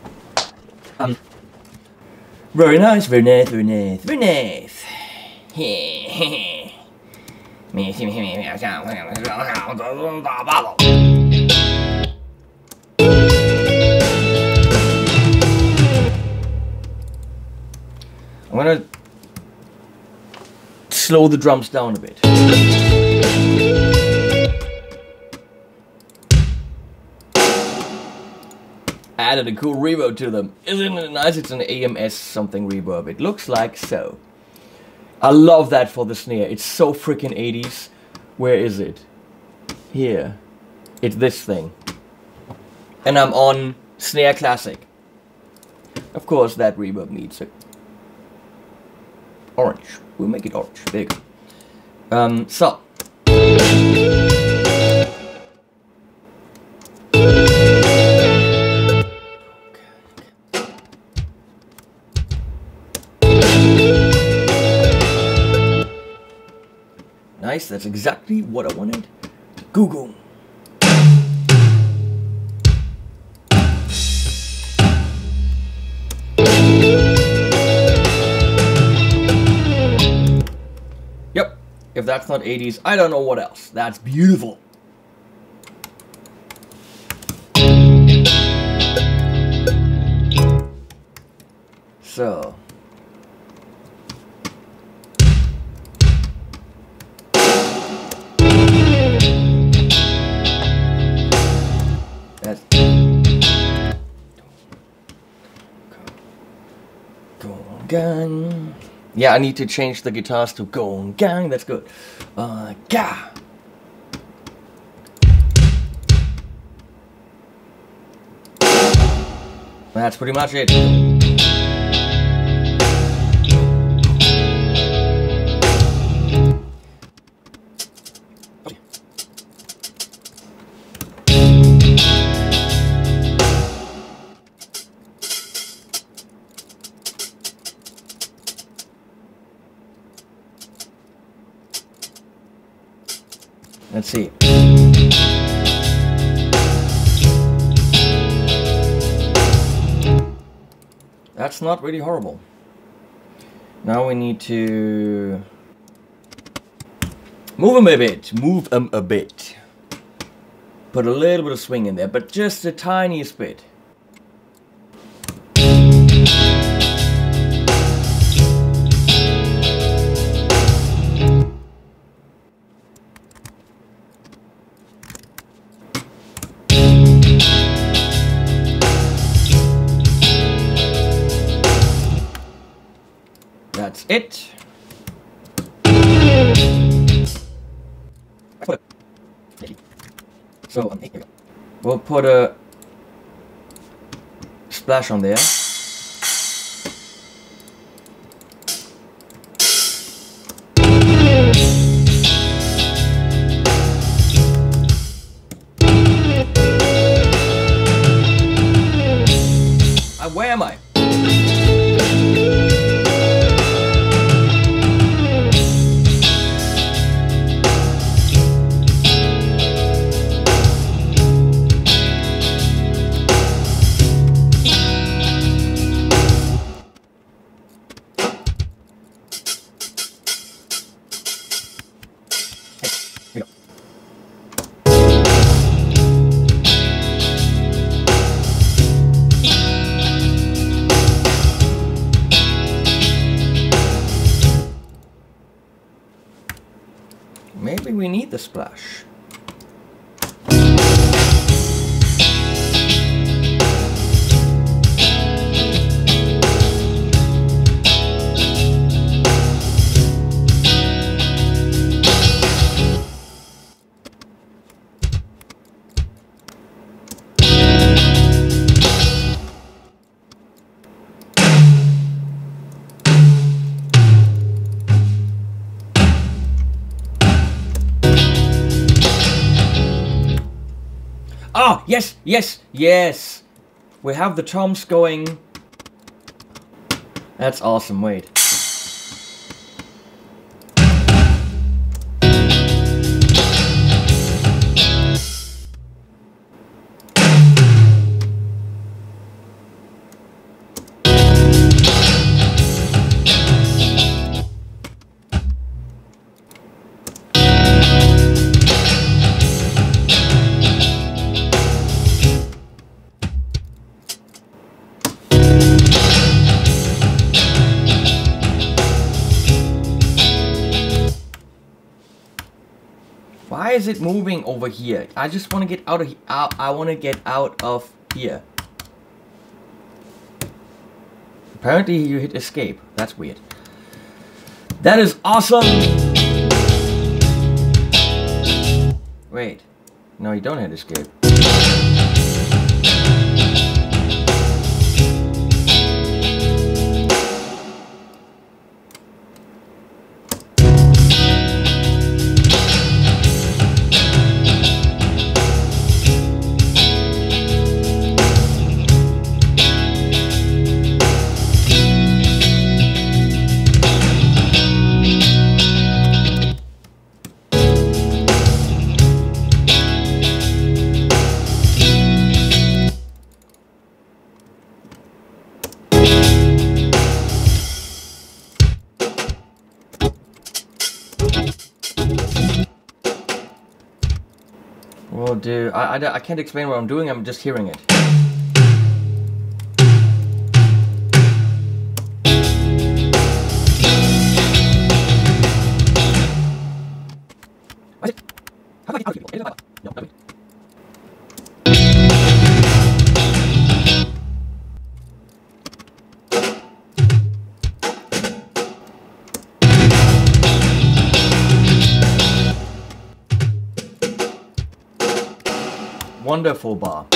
Very nice, very nice, very nice, very nice. I'm gonna slow the drums down a bit. Added a cool reverb to them. Isn't it nice? It's an AMS something reverb. It looks like so. I love that for the snare. It's so freaking 80s. Where is it? Here. It's this thing. And I'm on Snare Classic. Of course, that reverb needs it. Orange. We'll make it orange. There you go. So. Nice, that's exactly what I wanted. Google. Yep, if that's not 80s, I don't know what else. That's beautiful. So. Gang. Yeah, I need to change the guitars to Gong Gang. That's good. Ga. That's pretty much it. Let's see. That's not really horrible. Now we need to move them a bit. Move them a bit. Put a little bit of swing in there, but just the tiniest bit. It. So we'll put a splash on there. Where am I? splash. Ah, yes, yes, yes! We have the toms going. That's awesome, wait. Why is it moving over here? I just want to get out of here. I want to get out of here. Apparently you hit escape. That's weird. That is awesome. Wait. No, you don't hit escape. Dude, I can't explain what I'm doing, I'm just hearing it. Wonderful bar.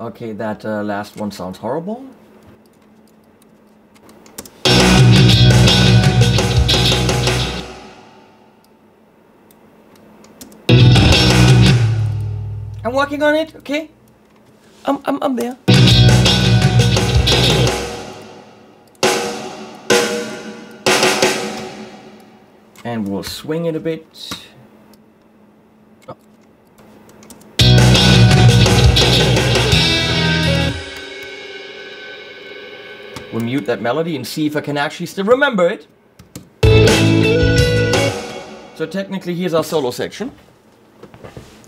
Okay, that last one sounds horrible. I'm working on it, okay? I'm there. And we'll swing it a bit. Oh. We'll mute that melody and see if I can actually still remember it. So technically here's our solo section.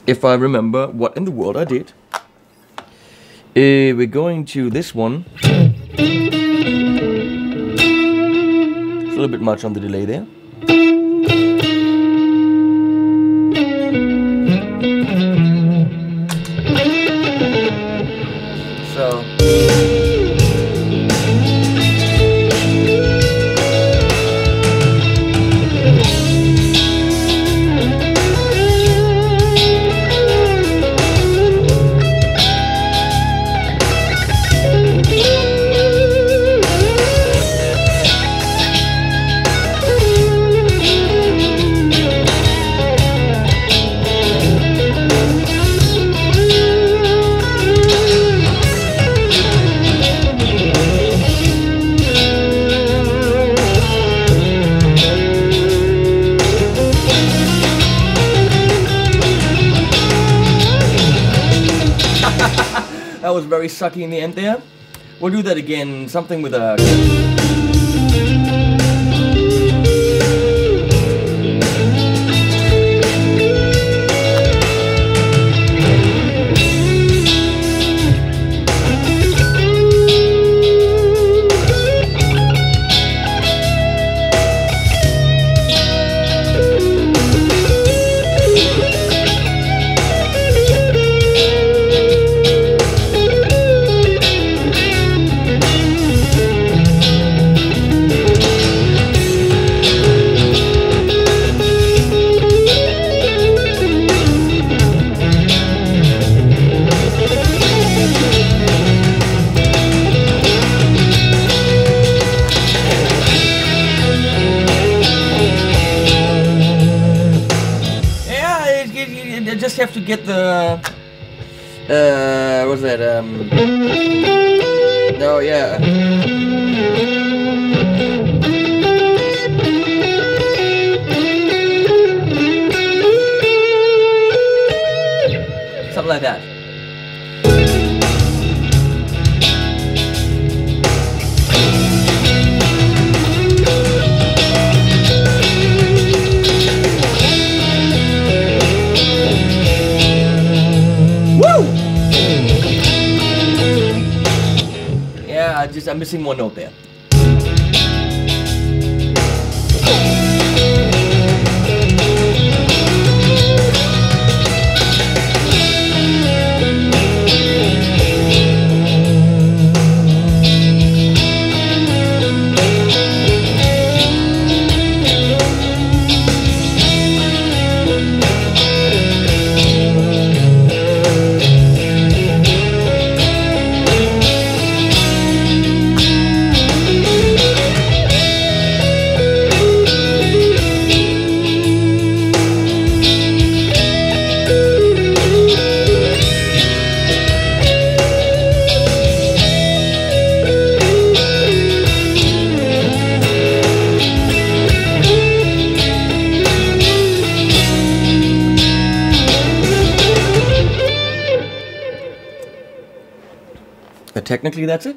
If I remember what in the world I did. We're going to this one. It's a little bit much on the delay there. Very sucky in the end there. We'll do that again, something with a... have to get the... what's that? No, yeah. Something like that. I'm missing one note there. Technically, that's it.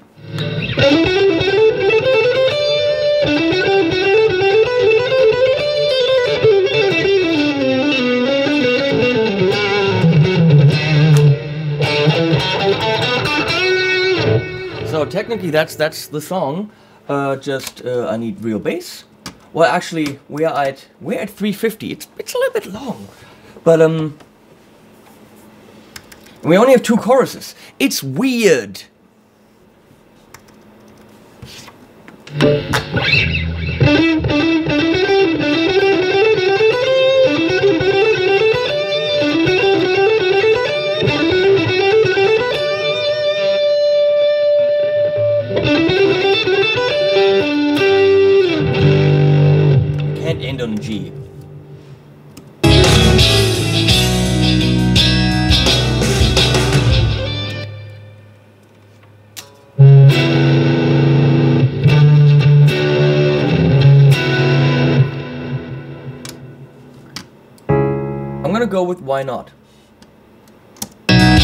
So technically, that's the song. I need real bass. Well, actually, we're at 350. It's a little bit long, but we only have two choruses. It's weird. Can't end on a G. Go with why not. Yeah.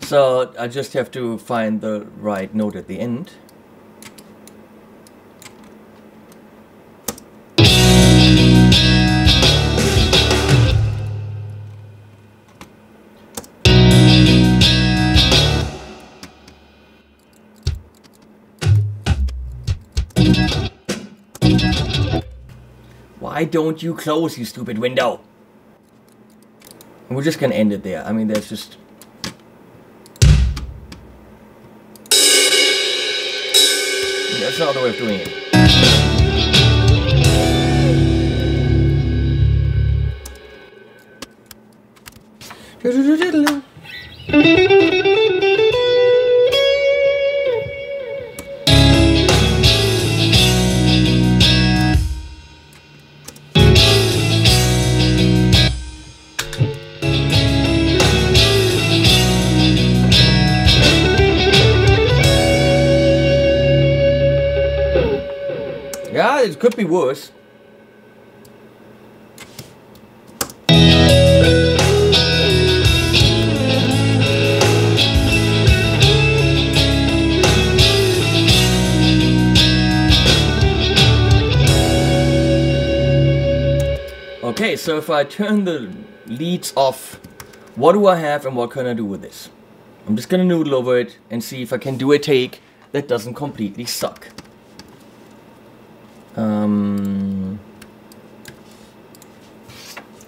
So I just have to find the right note at the end. Why don't you close, you stupid window? And we're just gonna end it there. I mean, there's just... That's not the way of doing it. It could be worse. Okay, so if I turn the leads off, what do I have and what can I do with this? I'm just gonna noodle over it and see if I can do a take that doesn't completely suck.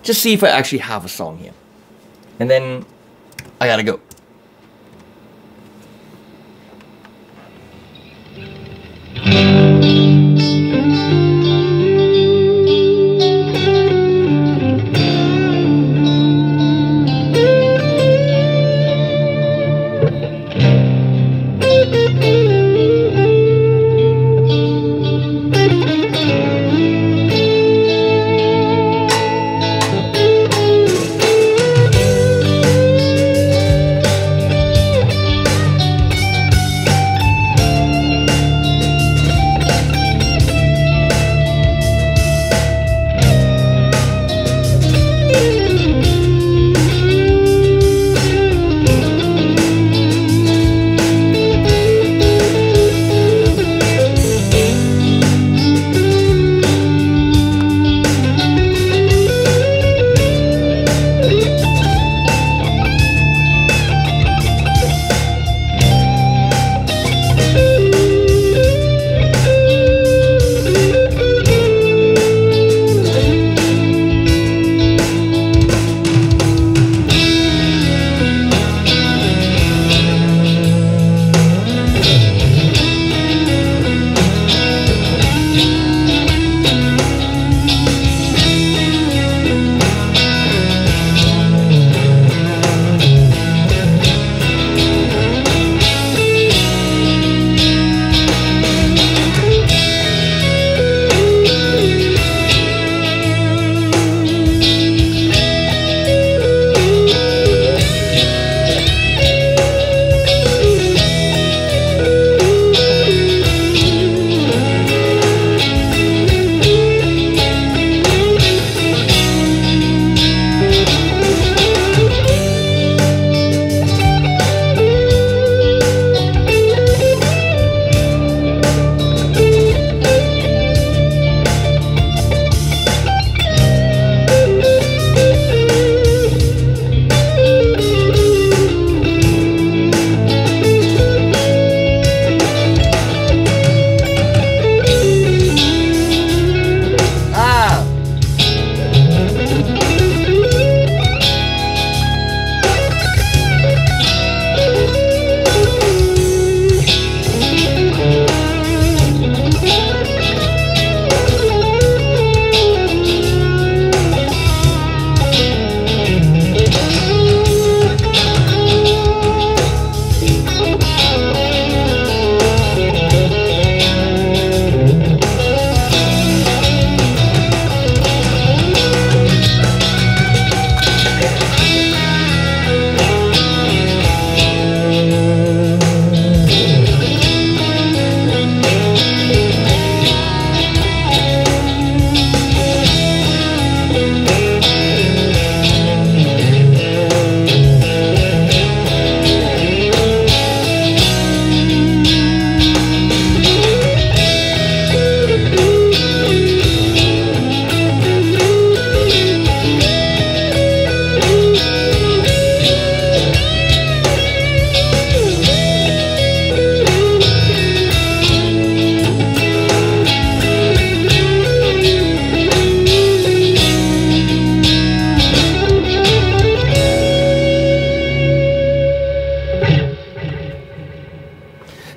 Just see if I actually have a song here. And then I gotta go.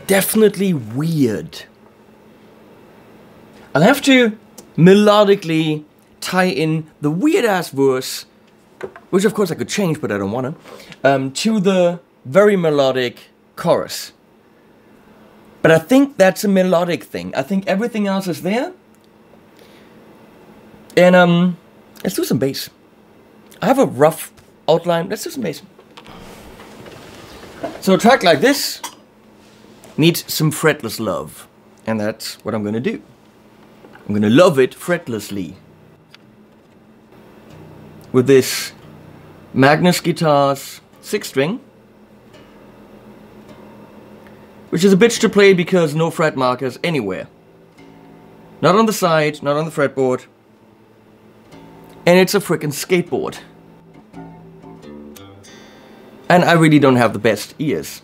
Definitely weird. I'll have to melodically tie in the weird ass verse, which of course I could change, but I don't want to, to the very melodic chorus. But I think that's a melodic thing. I think everything else is there. And let's do some bass. I have a rough outline. Let's do some bass. So a track like this needs some fretless love, and that's what I'm gonna do. I'm gonna love it fretlessly with this Magnus Guitars 6-string, which is a bitch to play because no fret markers anywhere. Not on the side, not on the fretboard, and it's a frickin' skateboard. And I really don't have the best ears.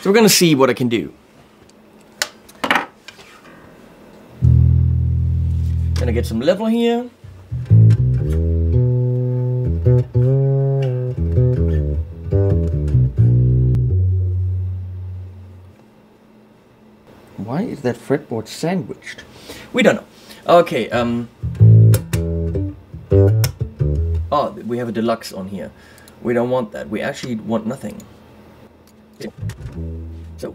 So we're gonna see what I can do. gonna get some level here. Why is that fretboard sandwiched? We don't know. Okay, oh, we have a deluxe on here. We don't want that. We actually want nothing. So.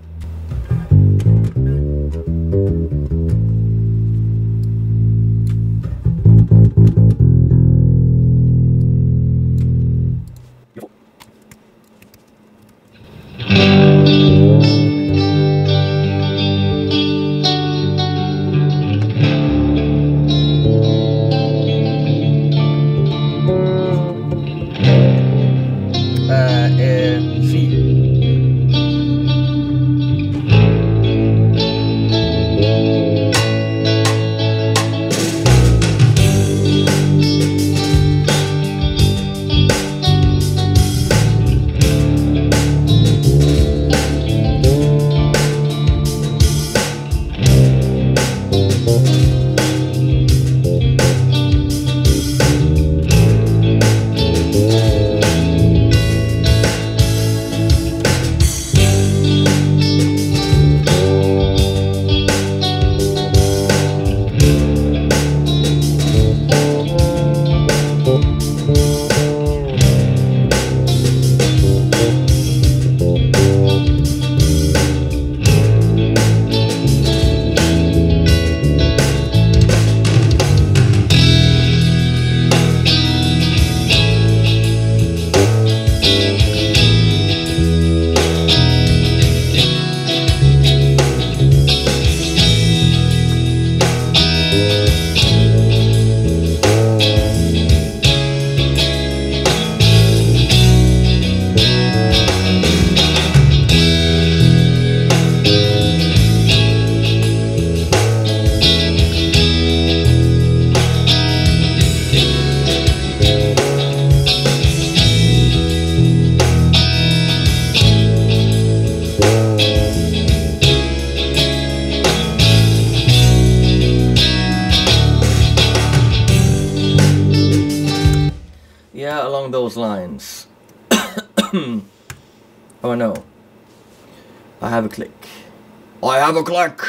Oh no, I have a click. I have a click!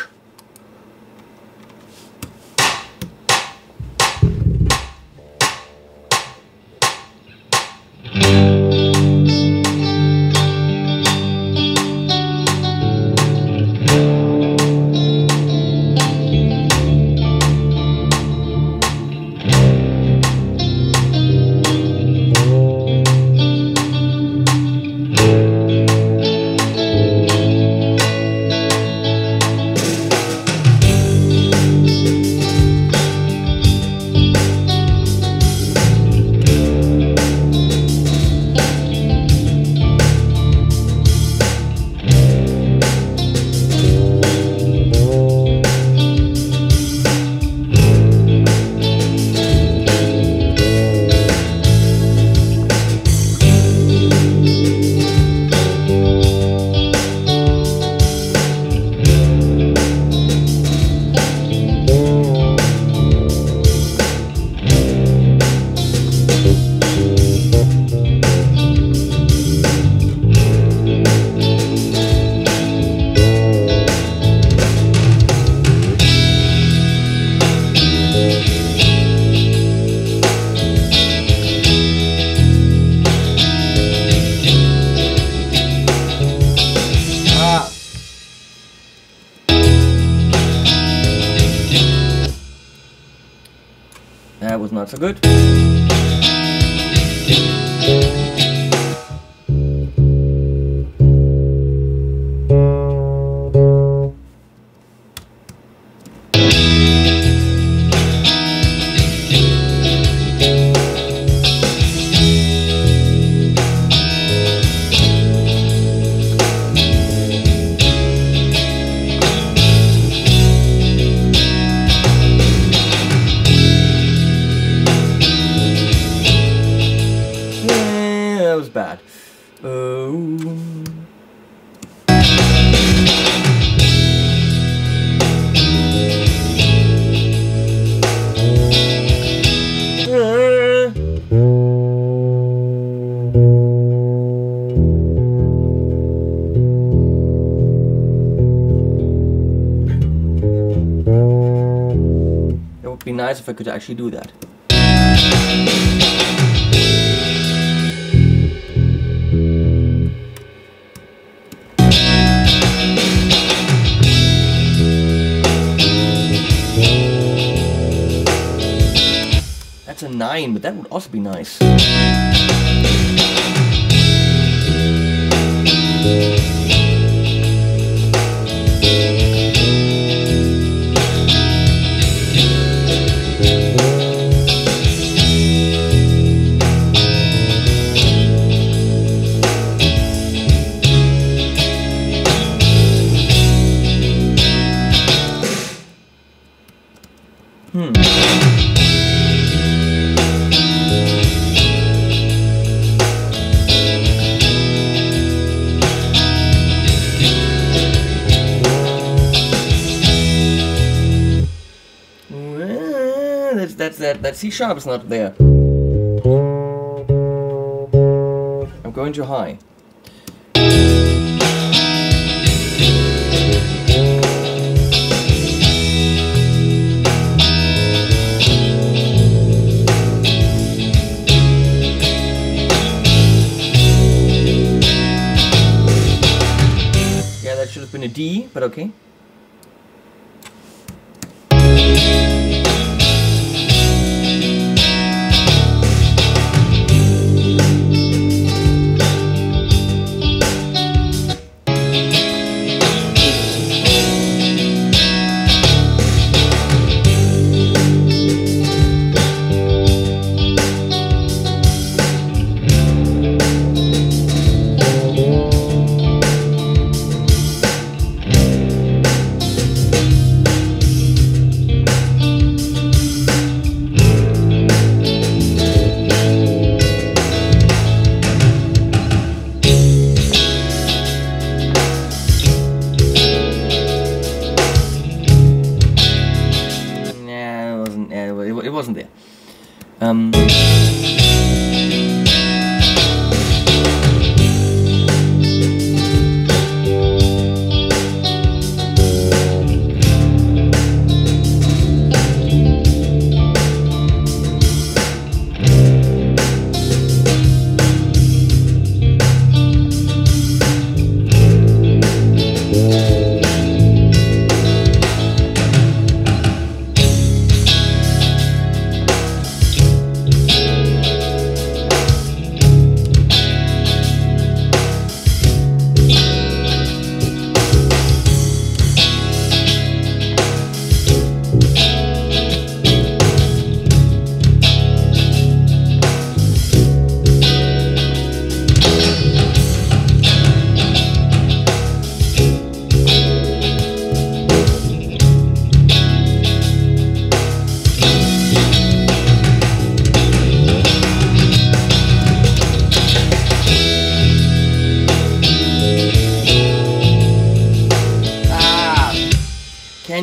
So good. be nice if I could actually do that. That's a 9, but that would also be nice. That C sharp is not there. I'm going too high. Yeah, that should have been a D, but okay.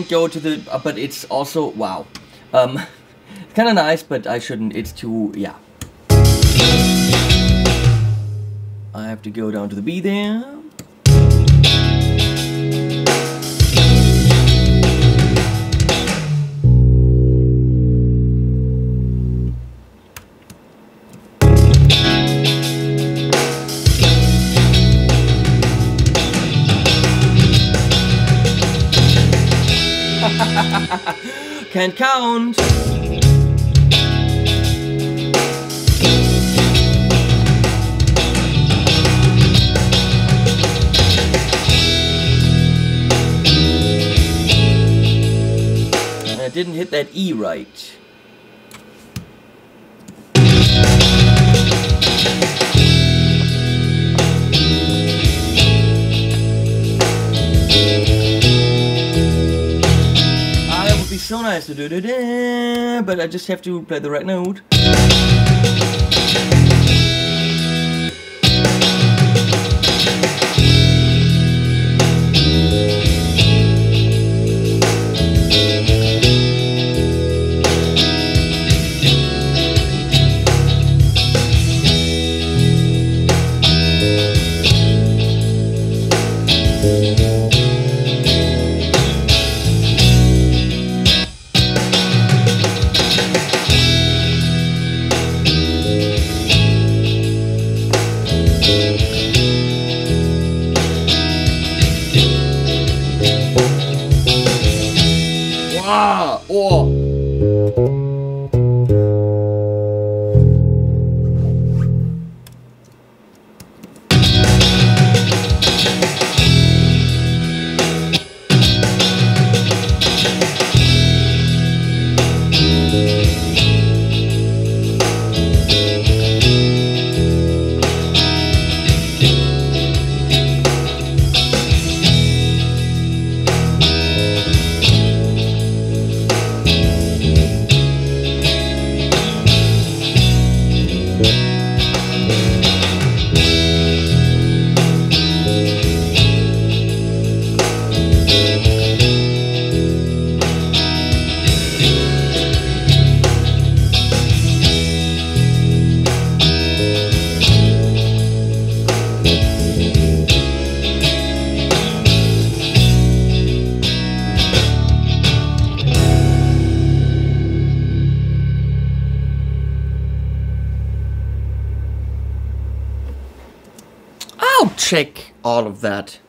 Go to the but it's also wow, it's kind of nice, but I shouldn't. It's too, yeah, I have to go down to the B there. Can't count. And I didn't hit that E right. So nice to do da-da-da, but I just have to play the right note. guitar, or check all of that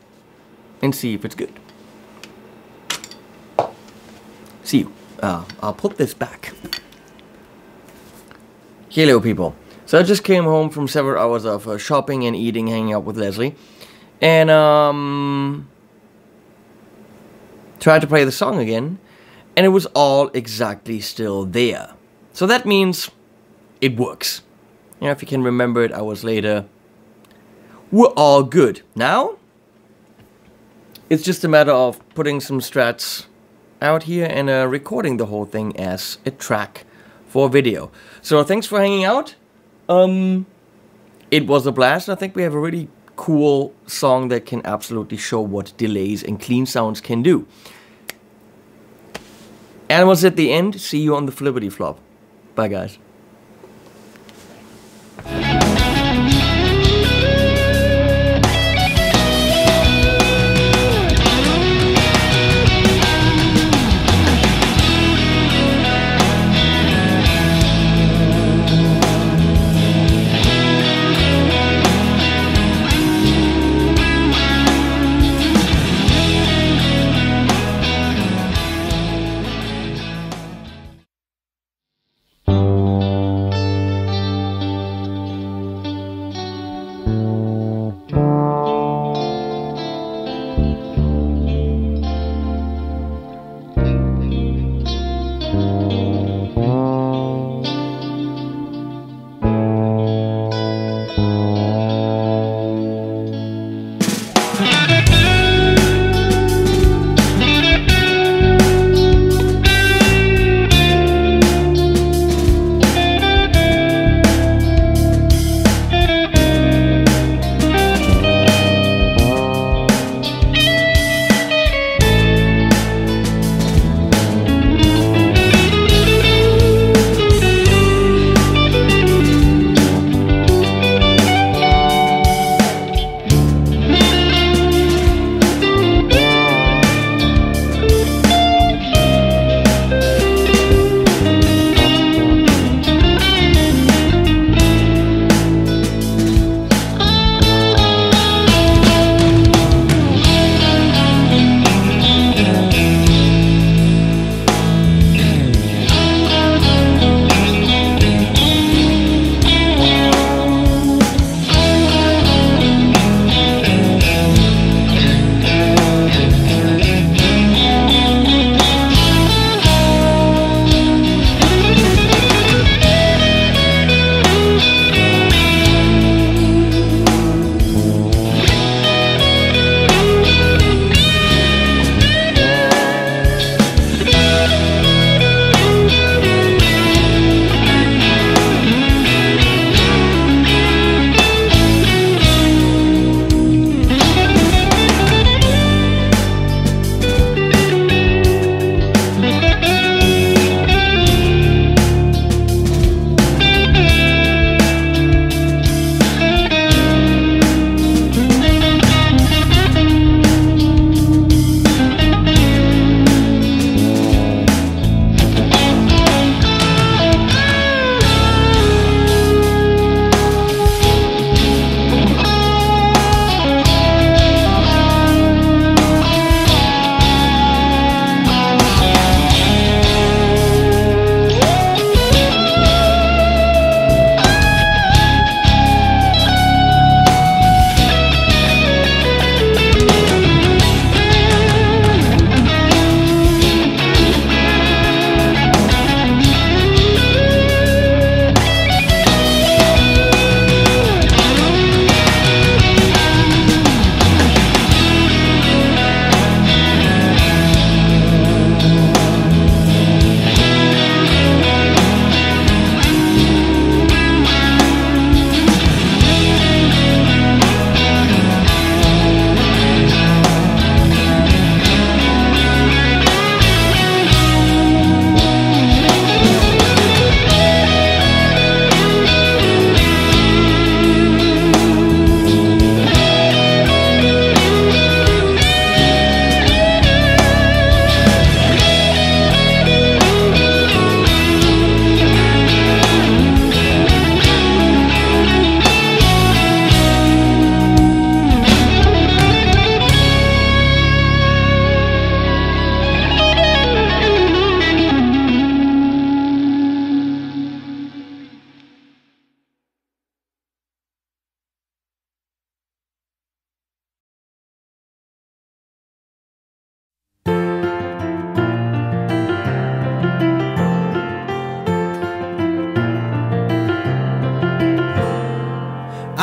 and see if it's good. See you. I'll put this back. Hello people. So I just came home from several hours of shopping and eating, hanging out with Leslie, and tried to play the song again, and it was all exactly still there. So that means it works. You know, if you can remember it hours later, we're all good. Now, it's just a matter of putting some strats out here and recording the whole thing as a track for video. So thanks for hanging out. It was a blast. I think we have a really cool song that can absolutely show what delays and clean sounds can do. Animals at the end. See you on the flippity flop. Bye guys.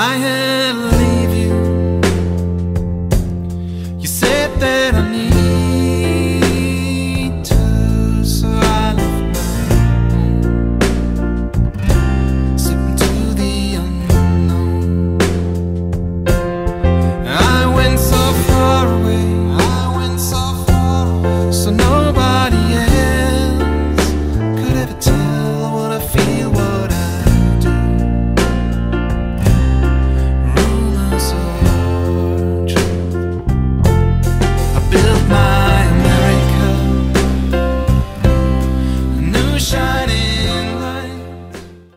I have